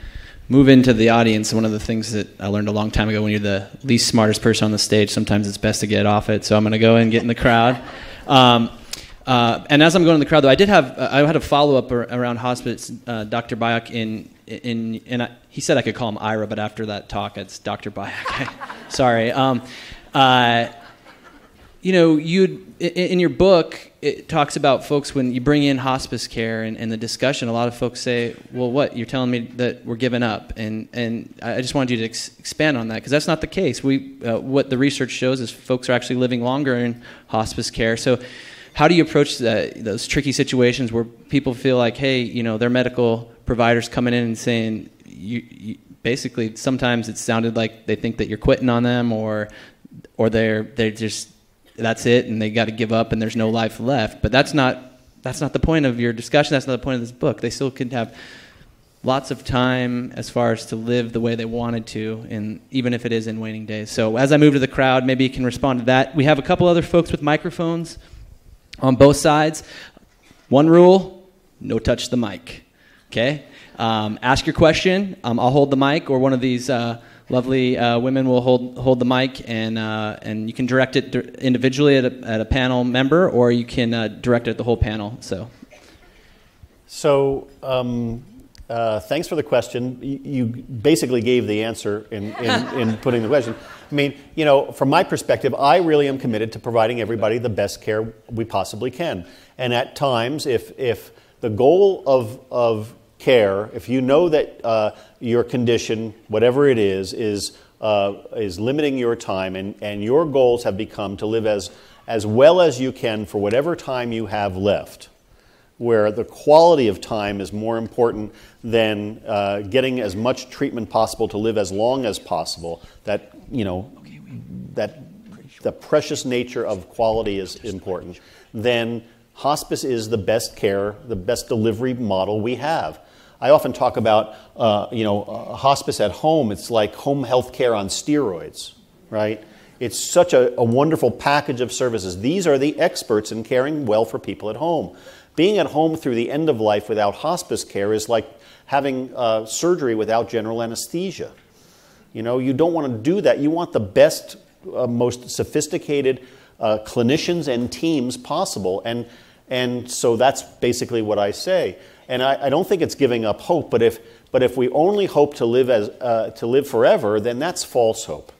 move into the audience. One of the things that I learned a long time ago, when you're the least smartest person on the stage, sometimes it's best to get off it. So I'm going to go and get in the crowd. And as I'm going in the crowd, though, I had a follow-up around hospice. Dr. Byock, he said I could call him Ira, but after that talk, it's Dr. Byock. Sorry. You know, in your book, it talks about folks when you bring in hospice care and the discussion, a lot of folks say, well, what, you're telling me that we're giving up? And I just wanted you to expand on that, because that's not the case. What the research shows is folks are actually living longer in hospice care. So how do you approach those tricky situations where people feel like, hey, you know, their medical provider's coming in and saying, you basically, sometimes it sounded like they think that you're quitting on them or they're just, that's it, and they got to give up, and there's no life left. But that's not the point of your discussion. That's not the point of this book. They still could have lots of time as far as to live the way they wanted to, and even if it is in waning days. So as I move to the crowd, maybe you can respond to that. We have a couple other folks with microphones on both sides. One rule: no touch the mic. Okay, ask your question. I'll hold the mic, or one of these. Lovely women will hold the mic, and you can direct it individually at a panel member, or you can direct it at the whole panel. So thanks for the question. You basically gave the answer in putting the question. I mean, you know, from my perspective, I really am committed to providing everybody the best care we possibly can. And at times, if the goal of care, if you know that your condition, whatever it is limiting your time, and your goals have become to live as well as you can for whatever time you have left, where the quality of time is more important than getting as much treatment possible to live as long as possible, that, you know, that the precious nature of quality is important, then hospice is the best care, the best delivery model we have. I often talk about, hospice at home. It's like home health care on steroids, right? It's such a wonderful package of services. These are the experts in caring well for people at home. Being at home through the end of life without hospice care is like having surgery without general anesthesia. You know, you don't want to do that. You want the best, most sophisticated clinicians and teams possible. And so that's basically what I say. And I don't think it's giving up hope, but if we only hope to live live forever, then that's false hope.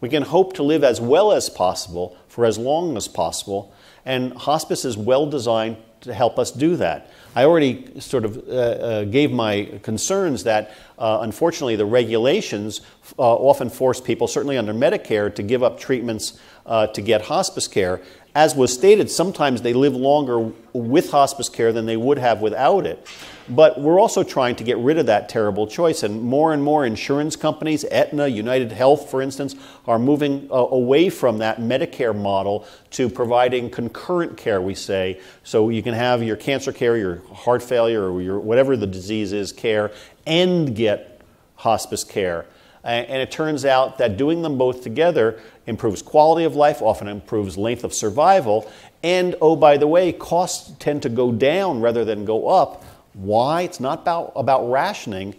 We can hope to live as well as possible for as long as possible, and hospice is well designed to help us do that. I already sort of gave my concerns that unfortunately the regulations often force people, certainly under Medicare, to give up treatments to get hospice care. As was stated, sometimes they live longer with hospice care than they would have without it. But we're also trying to get rid of that terrible choice, and more insurance companies, Aetna, United Health, for instance, are moving away from that Medicare model to providing concurrent care, we say. So you can have your cancer care, your heart failure, or your whatever the disease is care, and get hospice care. And it turns out that doing them both together improves quality of life, often improves length of survival, and, oh, by the way, costs tend to go down rather than go up. Why? It's not about rationing.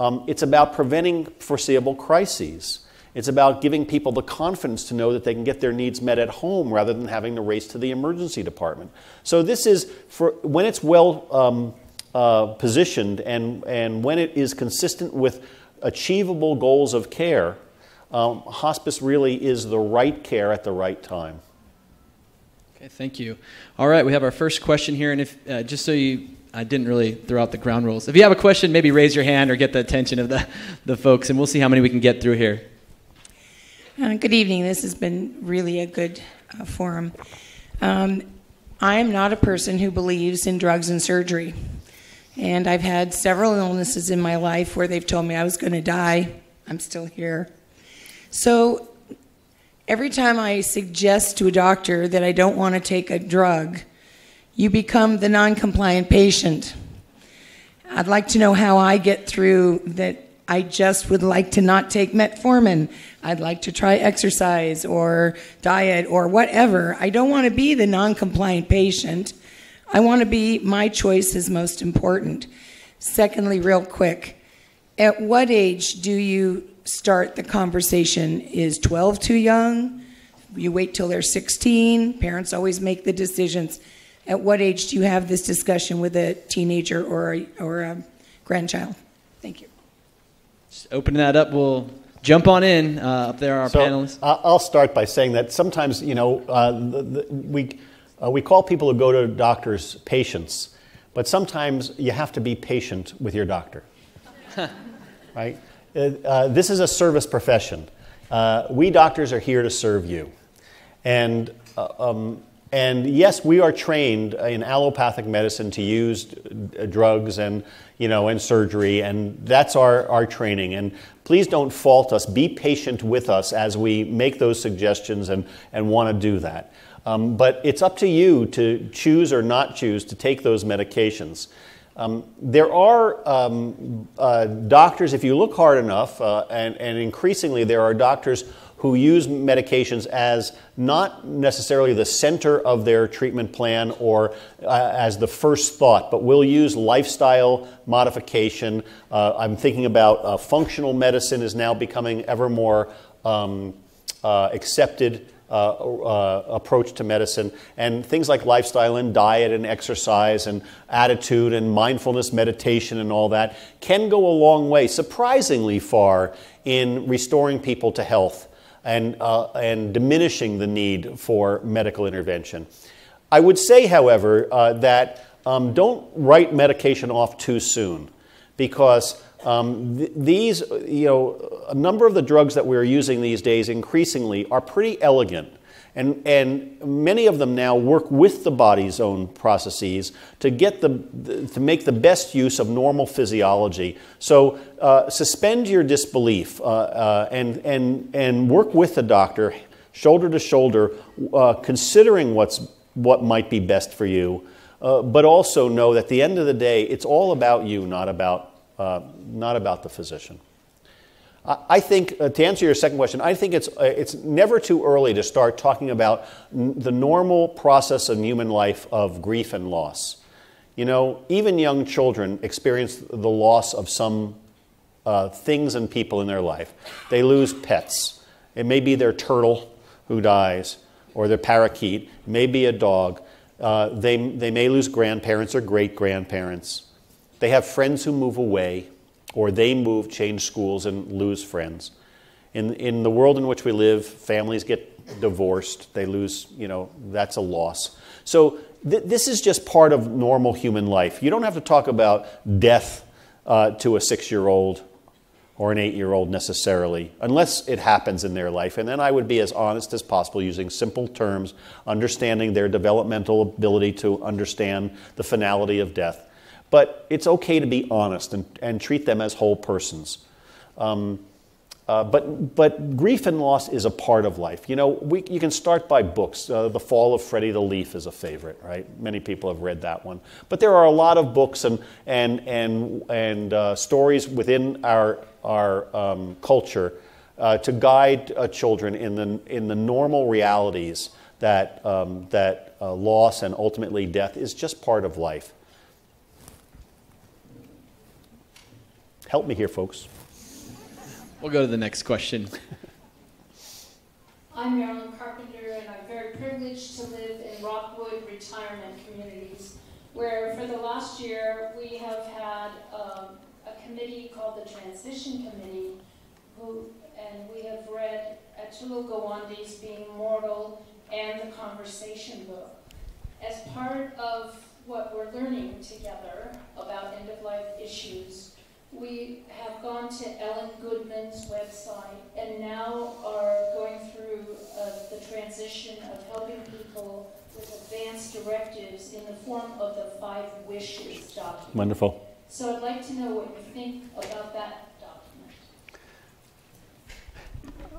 It's about preventing foreseeable crises. It's about giving people the confidence to know that they can get their needs met at home rather than having to race to the emergency department. So this is, for when it's well positioned and when it is consistent with achievable goals of care, hospice really is the right care at the right time. Okay, thank you. All right, we have our first question here, and if just so you, I didn't really throw out the ground rules. If you have a question, maybe raise your hand or get the attention of the folks, and we'll see how many we can get through here. Good evening. This has been really a good forum. I am not a person who believes in drugs and surgery, and I've had several illnesses in my life where they've told me I was going to die. I'm still here. So every time I suggest to a doctor that I don't want to take a drug, you become the non-compliant patient. I'd like to know how I get through that. I just would like to not take metformin. I'd like to try exercise or diet or whatever. I don't want to be the non-compliant patient. I want to be, my choice is most important. Secondly, real quick, at what age do you start the conversation? Is 12 too young? You wait till they're 16? Parents always make the decisions. At what age do you have this discussion with a teenager or a grandchild? Thank you. Just opening that up, we'll jump on in. Up there are our panelists. I'll start by saying that sometimes, you know, we call people who go to doctors patients, but sometimes you have to be patient with your doctor, right? This is a service profession. We doctors are here to serve you. And yes, we are trained in allopathic medicine to use drugs and, you know, and surgery, and that's our training. And please don't fault us. Be patient with us as we make those suggestions and want to do that. But it's up to you to choose or not choose to take those medications. There are doctors, if you look hard enough, and increasingly there are doctors who use medications as not necessarily the center of their treatment plan or as the first thought, but will use lifestyle modification. I'm thinking about functional medicine is now becoming ever more accepted approach to medicine, and things like lifestyle and diet and exercise and attitude and mindfulness meditation and all that can go a long way, surprisingly far, in restoring people to health. And diminishing the need for medical intervention. I would say, however, that don't write medication off too soon, because these, you know, a number of the drugs that we're using these days increasingly are pretty elegant. And many of them now work with the body's own processes to get to make the best use of normal physiology. So suspend your disbelief and work with the doctor, shoulder to shoulder, considering what might be best for you. But also know that at the end of the day, it's all about you, not about the physician. I think, to answer your second question, I think it's never too early to start talking about the normal process in human life of grief and loss. You know, even young children experience the loss of some things and people in their life. They lose pets. It may be their turtle who dies, or their parakeet. It may be a dog. They may lose grandparents or great-grandparents. They have friends who move away, or they move, change schools, and lose friends. In the world in which we live, families get divorced. They lose, you know, that's a loss. So this is just part of normal human life. You don't have to talk about death to a 6-year-old or an 8-year-old necessarily, unless it happens in their life. And then I would be as honest as possible, using simple terms, understanding their developmental ability to understand the finality of death. But it's okay to be honest and treat them as whole persons. But grief and loss is a part of life. You know, you can start by books. The Fall of Freddie the Leaf is a favorite, right? Many people have read that one. But there are a lot of books and stories within our culture to guide children in the normal realities that loss and ultimately death is just part of life. Help me here, folks. We'll go to the next question. I'm Marilyn Carpenter, and I'm very privileged to live in Rockwood retirement communities, where for the last year we have had a committee called the Transition Committee, and we have read Atul Gawande's Being Mortal and the Conversation Book. As part of what we're learning together about end-of-life issues, we have gone to Ellen Goodman's website and now are going through the transition of helping people with advanced directives in the form of the 5 Wishes document. Wonderful. So I'd like to know what you think about that document.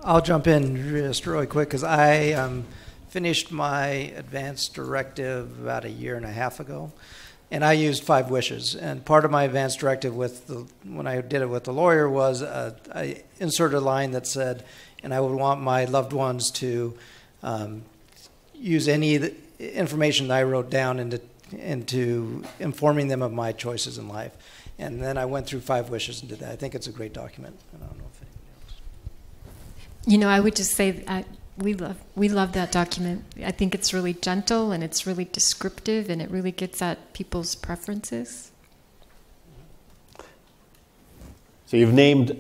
I'll jump in just really quick because I finished my advanced directive about a year and a half ago. And I used 5 Wishes. And part of my advance directive with the, when I did it with the lawyer was I inserted a line that said, and I would want my loved ones to use any of the information that I wrote down into informing them of my choices in life. And then I went through 5 Wishes and did that. I think it's a great document. And I don't know if anyone else. You know, I would just say we love that document. I think it's really gentle and it's really descriptive and it really gets at people's preferences. So you've named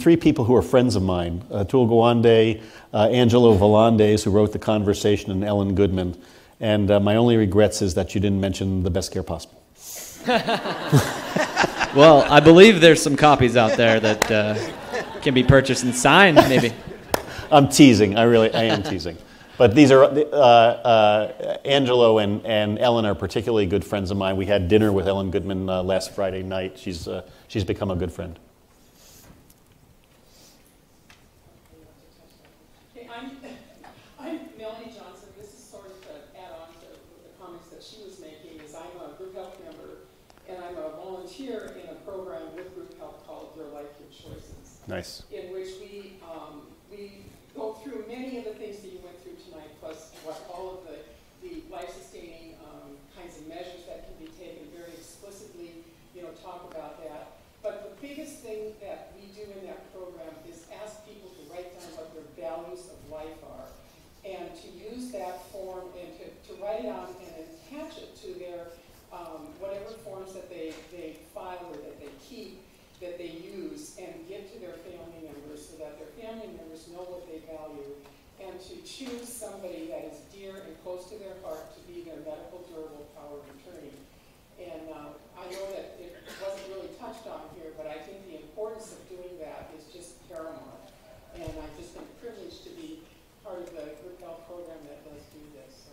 three people who are friends of mine: Atul Gawande, Angelo Valandes, who wrote The Conversation, and Ellen Goodman. And my only regrets is that you didn't mention The Best Care Possible. Well, I believe there's some copies out there that can be purchased and signed, maybe. I'm teasing. I am teasing. But these are Angelo and Ellen are particularly good friends of mine. We had dinner with Ellen Goodman last Friday night. She's become a good friend. Hey, I'm Melanie Johnson. This is sort of an add-on to the comments that she was making. Is I'm a Group Health member and I'm a volunteer in a program with Group Health called Your Life, Your Choices. Nice. In which we go through many of the things that you went through tonight, plus what all of the life-sustaining kinds of measures that can be taken very explicitly, you know, talk about that. But the biggest thing that we do in that program is ask people to write down what their values of life are and to use that form and to write it out and attach it to their whatever forms that they file or that they keep, that they use and give to their family members so that their family members know what they value, and to choose somebody that is dear and close to their heart to be their medical durable power of attorney. And I know that it wasn't really touched on here, but I think the importance of doing that is just paramount. And I've just been privileged to be part of the Group Health program that does do this. So,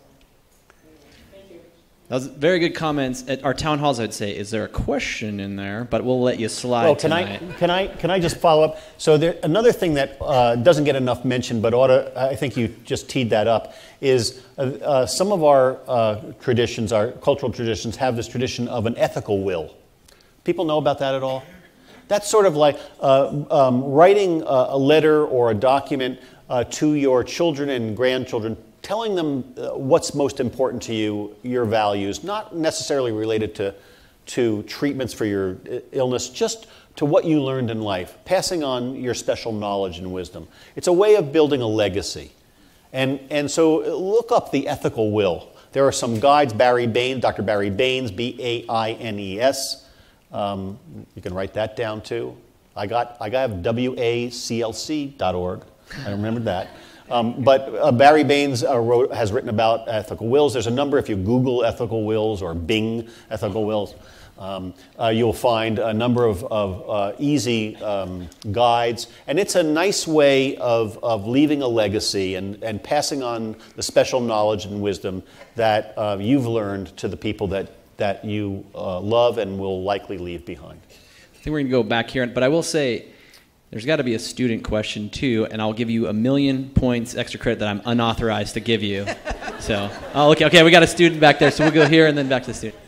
anyway, thank you. Those very good comments. At our town halls, I'd say, is there a question in there? But we'll let you slide. Well, can I just follow up? So another thing that doesn't get enough mention, but I think you just teed that up, is some of our traditions, our cultural traditions, have this tradition of an ethical will. People know about that at all? That's sort of like writing a letter or a document to your children and grandchildren, telling them what's most important to you, your values, not necessarily related to treatments for your illness, just to what you learned in life, passing on your special knowledge and wisdom. It's a way of building a legacy. And so look up the ethical will. There are some guides, Barry Baines, Dr. Barry Baines, B-A-I-N-E-S. You can write that down too. I got waclc.org. I remembered that. But Barry Baines has written about ethical wills. There's a number, if you Google ethical wills or Bing ethical wills, you'll find a number of easy guides. And it's a nice way of leaving a legacy and passing on the special knowledge and wisdom that you've learned to the people that you love and will likely leave behind. I think we're going to go back here, but I will say, there's got to be a student question, too, and I'll give you 1,000,000 points extra credit that I'm unauthorized to give you. So, oh, okay, we got a student back there, so we'll go here and then back to the student.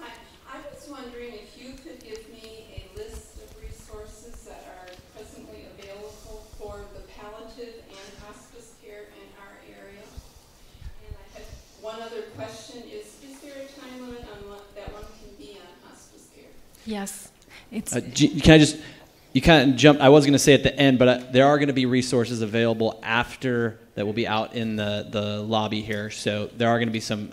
Hi, I was wondering if you could give me a list of resources that are presently available for the palliative and hospice care in our area. And I have one other question is there a time limit on that one can be on? Yes. It's can I just, you kind of jump, I was going to say at the end, but there are going to be resources available after that will be out in the lobby here. So there are going to be some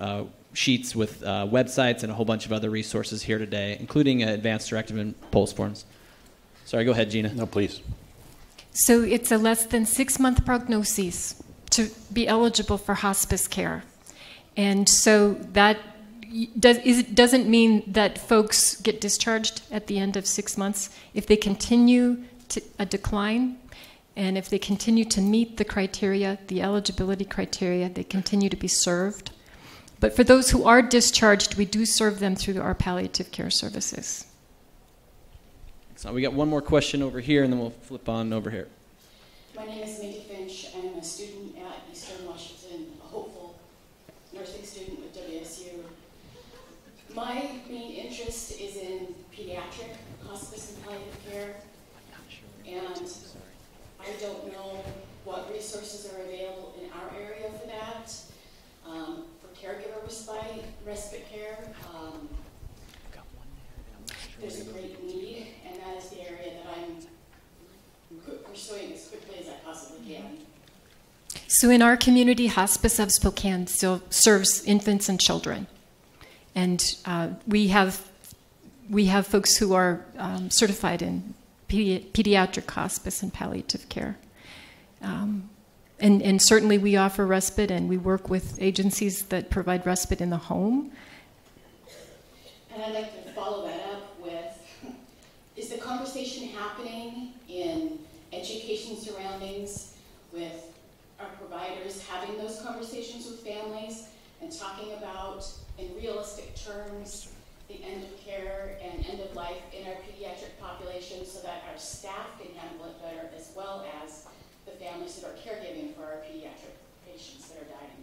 sheets with websites and a whole bunch of other resources here today, including advanced directive and POLS forms. Sorry, go ahead, Gina. No, please. So it's a less than 6-month prognosis to be eligible for hospice care. And so that doesn't mean that folks get discharged at the end of 6 months. If they continue to a decline, and if they continue to meet the criteria, the eligibility criteria, they continue to be served. But for those who are discharged, we do serve them through our palliative care services. So we got one more question over here, and then we'll flip on over here. My name is Mindy Finch. I'm a student at Eastern Washington, a hopeful nursing student with WSU. My main interest is in pediatric hospice and palliative care, and I don't know what resources are available in our area for that, for caregiver respite care. There's a great need, and that is the area that I'm pursuing as quickly as I possibly can. So in our community, Hospice of Spokane still serves infants and children. And we have folks who are certified in pediatric hospice and palliative care. And certainly we offer respite, and we work with agencies that provide respite in the home. And I'd like to follow that up with, is the conversation happening in education surroundings with our providers, having those conversations with families and talking about, in realistic terms, the end of care and end of life in our pediatric population so that our staff can handle it better, as well as the families that are caregiving for our pediatric patients that are dying?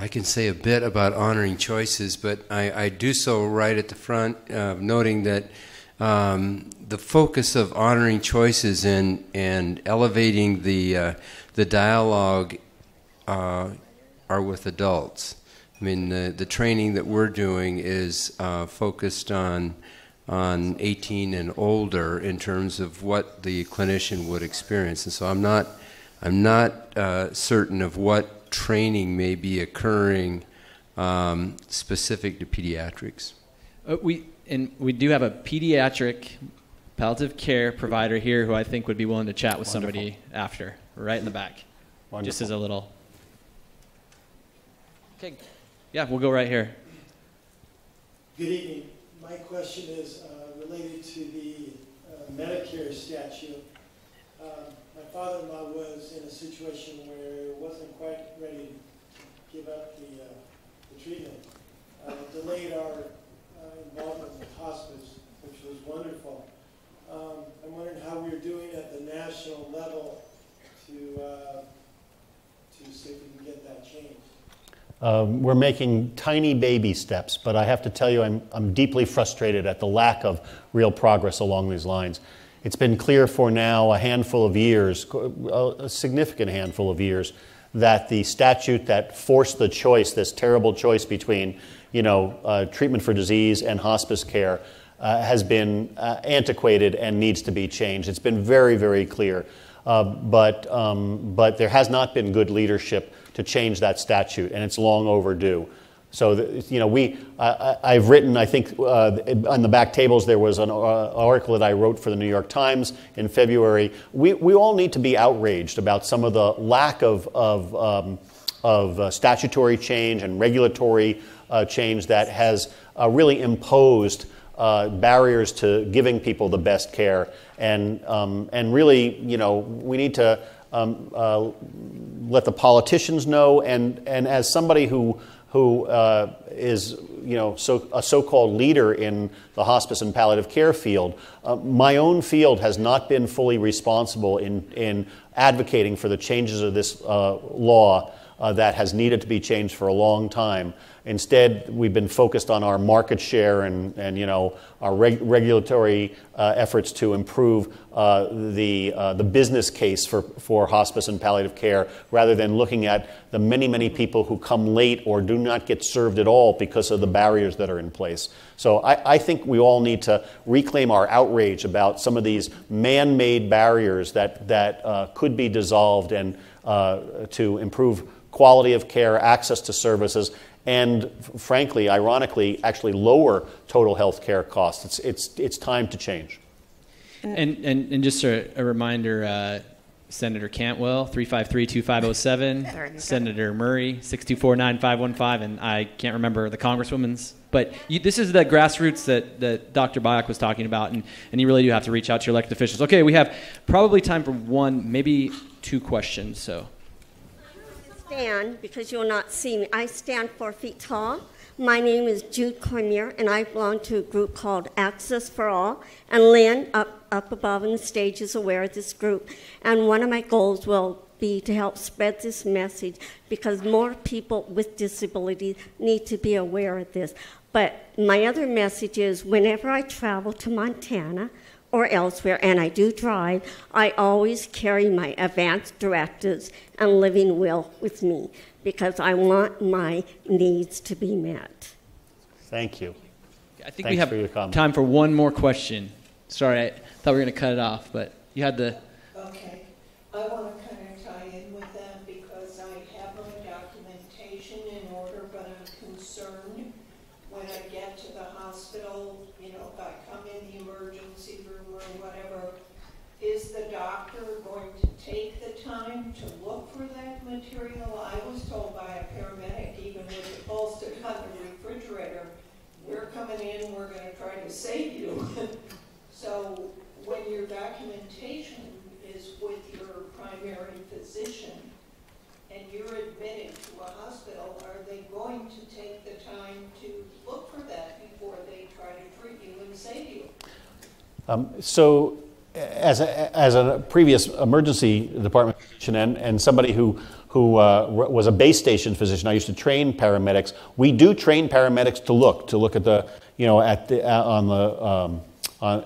I can say a bit about honoring choices, but I do so right at the front, noting that the focus of honoring choices and elevating the dialogue are with adults. I mean, the training that we're doing is focused on 18 and older in terms of what the clinician would experience, and so I'm not certain of what training may be occurring specific to pediatrics. We do have a pediatric palliative care provider here who I think would be willing to chat with Wonderful. Somebody after, right in the back, Wonderful. Just as a little. Okay. Yeah, we'll go right here. Good evening. My question is related to the Medicare statute. My father-in-law was in a situation where he wasn't quite ready to give up the treatment. Delayed our involvement with hospice, which was wonderful. I'm wondering how we're doing at the national level to see if we can get that changed. We're making tiny baby steps, but I have to tell you I'm deeply frustrated at the lack of real progress along these lines. It's been clear for now a handful of years, a significant handful of years, that the statute that forced the choice, this terrible choice between, you know, treatment for disease and hospice care, has been antiquated and needs to be changed. It's been very, very clear. But there has not been good leadership to change that statute, and it's long overdue. So, you know, I've written, I think, on the back tables, there was an article that I wrote for the New York Times in February. We all need to be outraged about some of the lack of statutory change and regulatory change that has really imposed barriers to giving people the best care, and really, you know, we need to let the politicians know, and as somebody who is, you know, a so-called leader in the hospice and palliative care field, my own field has not been fully responsible in advocating for the changes of this law that has needed to be changed for a long time. Instead, we've been focused on our market share and you know, our regulatory efforts to improve the business case for hospice and palliative care, rather than looking at the many people who come late or do not get served at all because of the barriers that are in place. So I think we all need to reclaim our outrage about some of these man-made barriers that could be dissolved and to improve quality of care, access to services, and frankly, ironically, actually lower total health care costs. It's time to change. And just a reminder, Senator Cantwell, 353-2507, Senator Murray, 624-9515, and I can't remember the Congresswoman's. But this is the grassroots that Dr. Byock was talking about, and you really do have to reach out to your elected officials. Okay, we have probably time for one, maybe two questions. So, I stand, because you'll not see me, I stand 4 feet tall. My name is Jude Cormier, and I belong to a group called Access for All. And Lynn, up above on the stage, is aware of this group. And one of my goals will be to help spread this message, because more people with disabilities need to be aware of this. But my other message is, whenever I travel to Montana or elsewhere, and I do drive, I always carry my advanced directives and living will with me, because I want my needs to be met. Thank you. I think Thanks we have time for one more question. Sorry, I thought we were going to cut it off, but you had the... Okay. I want to kind of tie in with them, because I have my documentation in order, but I'm concerned when I get to the hospital, you know, if I come in the emergency room or whatever, is the doctor going to take the time to look for that material? I was told by a paramedic, even with the bolster on the refrigerator, we're coming in, we're going to try to save you. So when your documentation is with your primary physician and you're admitted to a hospital, are they going to take the time to look for that before they try to treat you and save you? So as a previous emergency department physician and somebody who was a base station physician, I used to train paramedics. We do train paramedics to look at the, you know,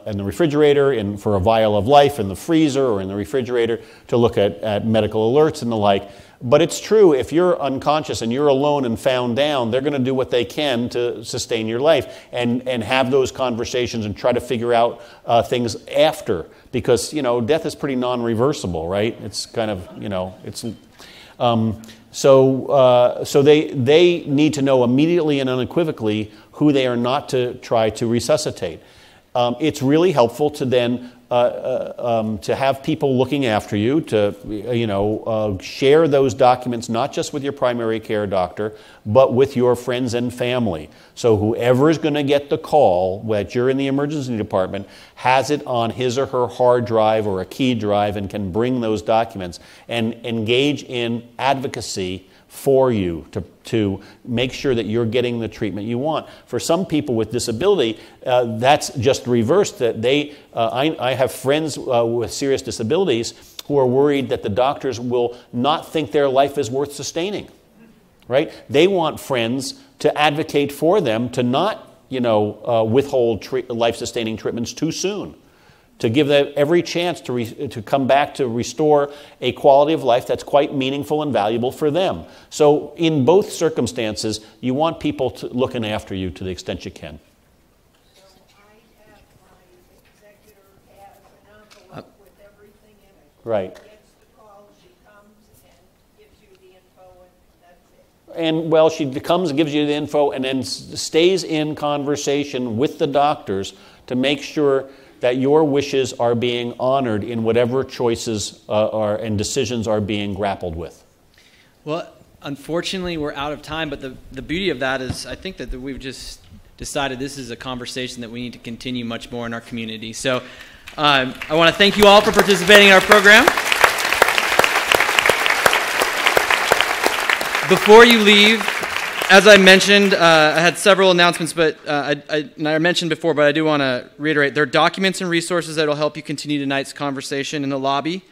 in the refrigerator, for a vial of life, in the freezer or in the refrigerator, to look at medical alerts and the like. But it's true, if you're unconscious and you're alone and found down, they're going to do what they can to sustain your life and have those conversations and try to figure out things after. Because, you know, death is pretty non-reversible, right? It's kind of, you know, it's... So they need to know immediately and unequivocally who they are not to try to resuscitate. It's really helpful to then to have people looking after you, to share those documents not just with your primary care doctor, but with your friends and family. So whoever is going to get the call that you're in the emergency department has it on his or her hard drive or a key drive and can bring those documents and engage in advocacy for you to make sure that you're getting the treatment you want. For some people with disability, that's just reversed. That they, I have friends with serious disabilities who are worried that the doctors will not think their life is worth sustaining, right? They want friends to advocate for them to not, withhold life-sustaining treatments too soon, to give them every chance to come back to restore a quality of life that's quite meaningful and valuable for them. So in both circumstances, you want people looking after you to the extent you can. So I have my executor have an envelope with everything in it. Right. She gets the call, she comes and gives you the info, and that's it. And, well, she comes and gives you the info and then stays in conversation with the doctors to make sure that your wishes are being honored in whatever choices and decisions are being grappled with. Well, unfortunately, we're out of time, but the beauty of that is I think that we've just decided this is a conversation that we need to continue much more in our community. So I want to thank you all for participating in our program. Before you leave, as I mentioned, I had several announcements, but I mentioned before, but I do want to reiterate, there are documents and resources that will help you continue tonight's conversation in the lobby.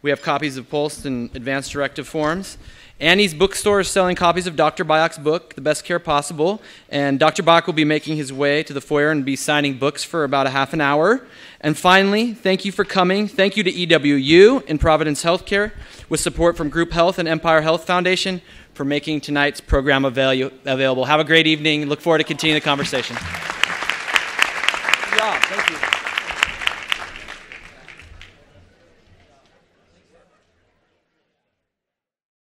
We have copies of Pulse and advanced directive forms. Annie's bookstore is selling copies of Dr. Byock's book, The Best Care Possible, and Dr. Byock will be making his way to the foyer and be signing books for about a half an hour. And finally, thank you for coming. Thank you to EWU and Providence Healthcare, with support from Group Health and Empire Health Foundation, for making tonight's program available. Have a great evening. Look forward to continuing the conversation.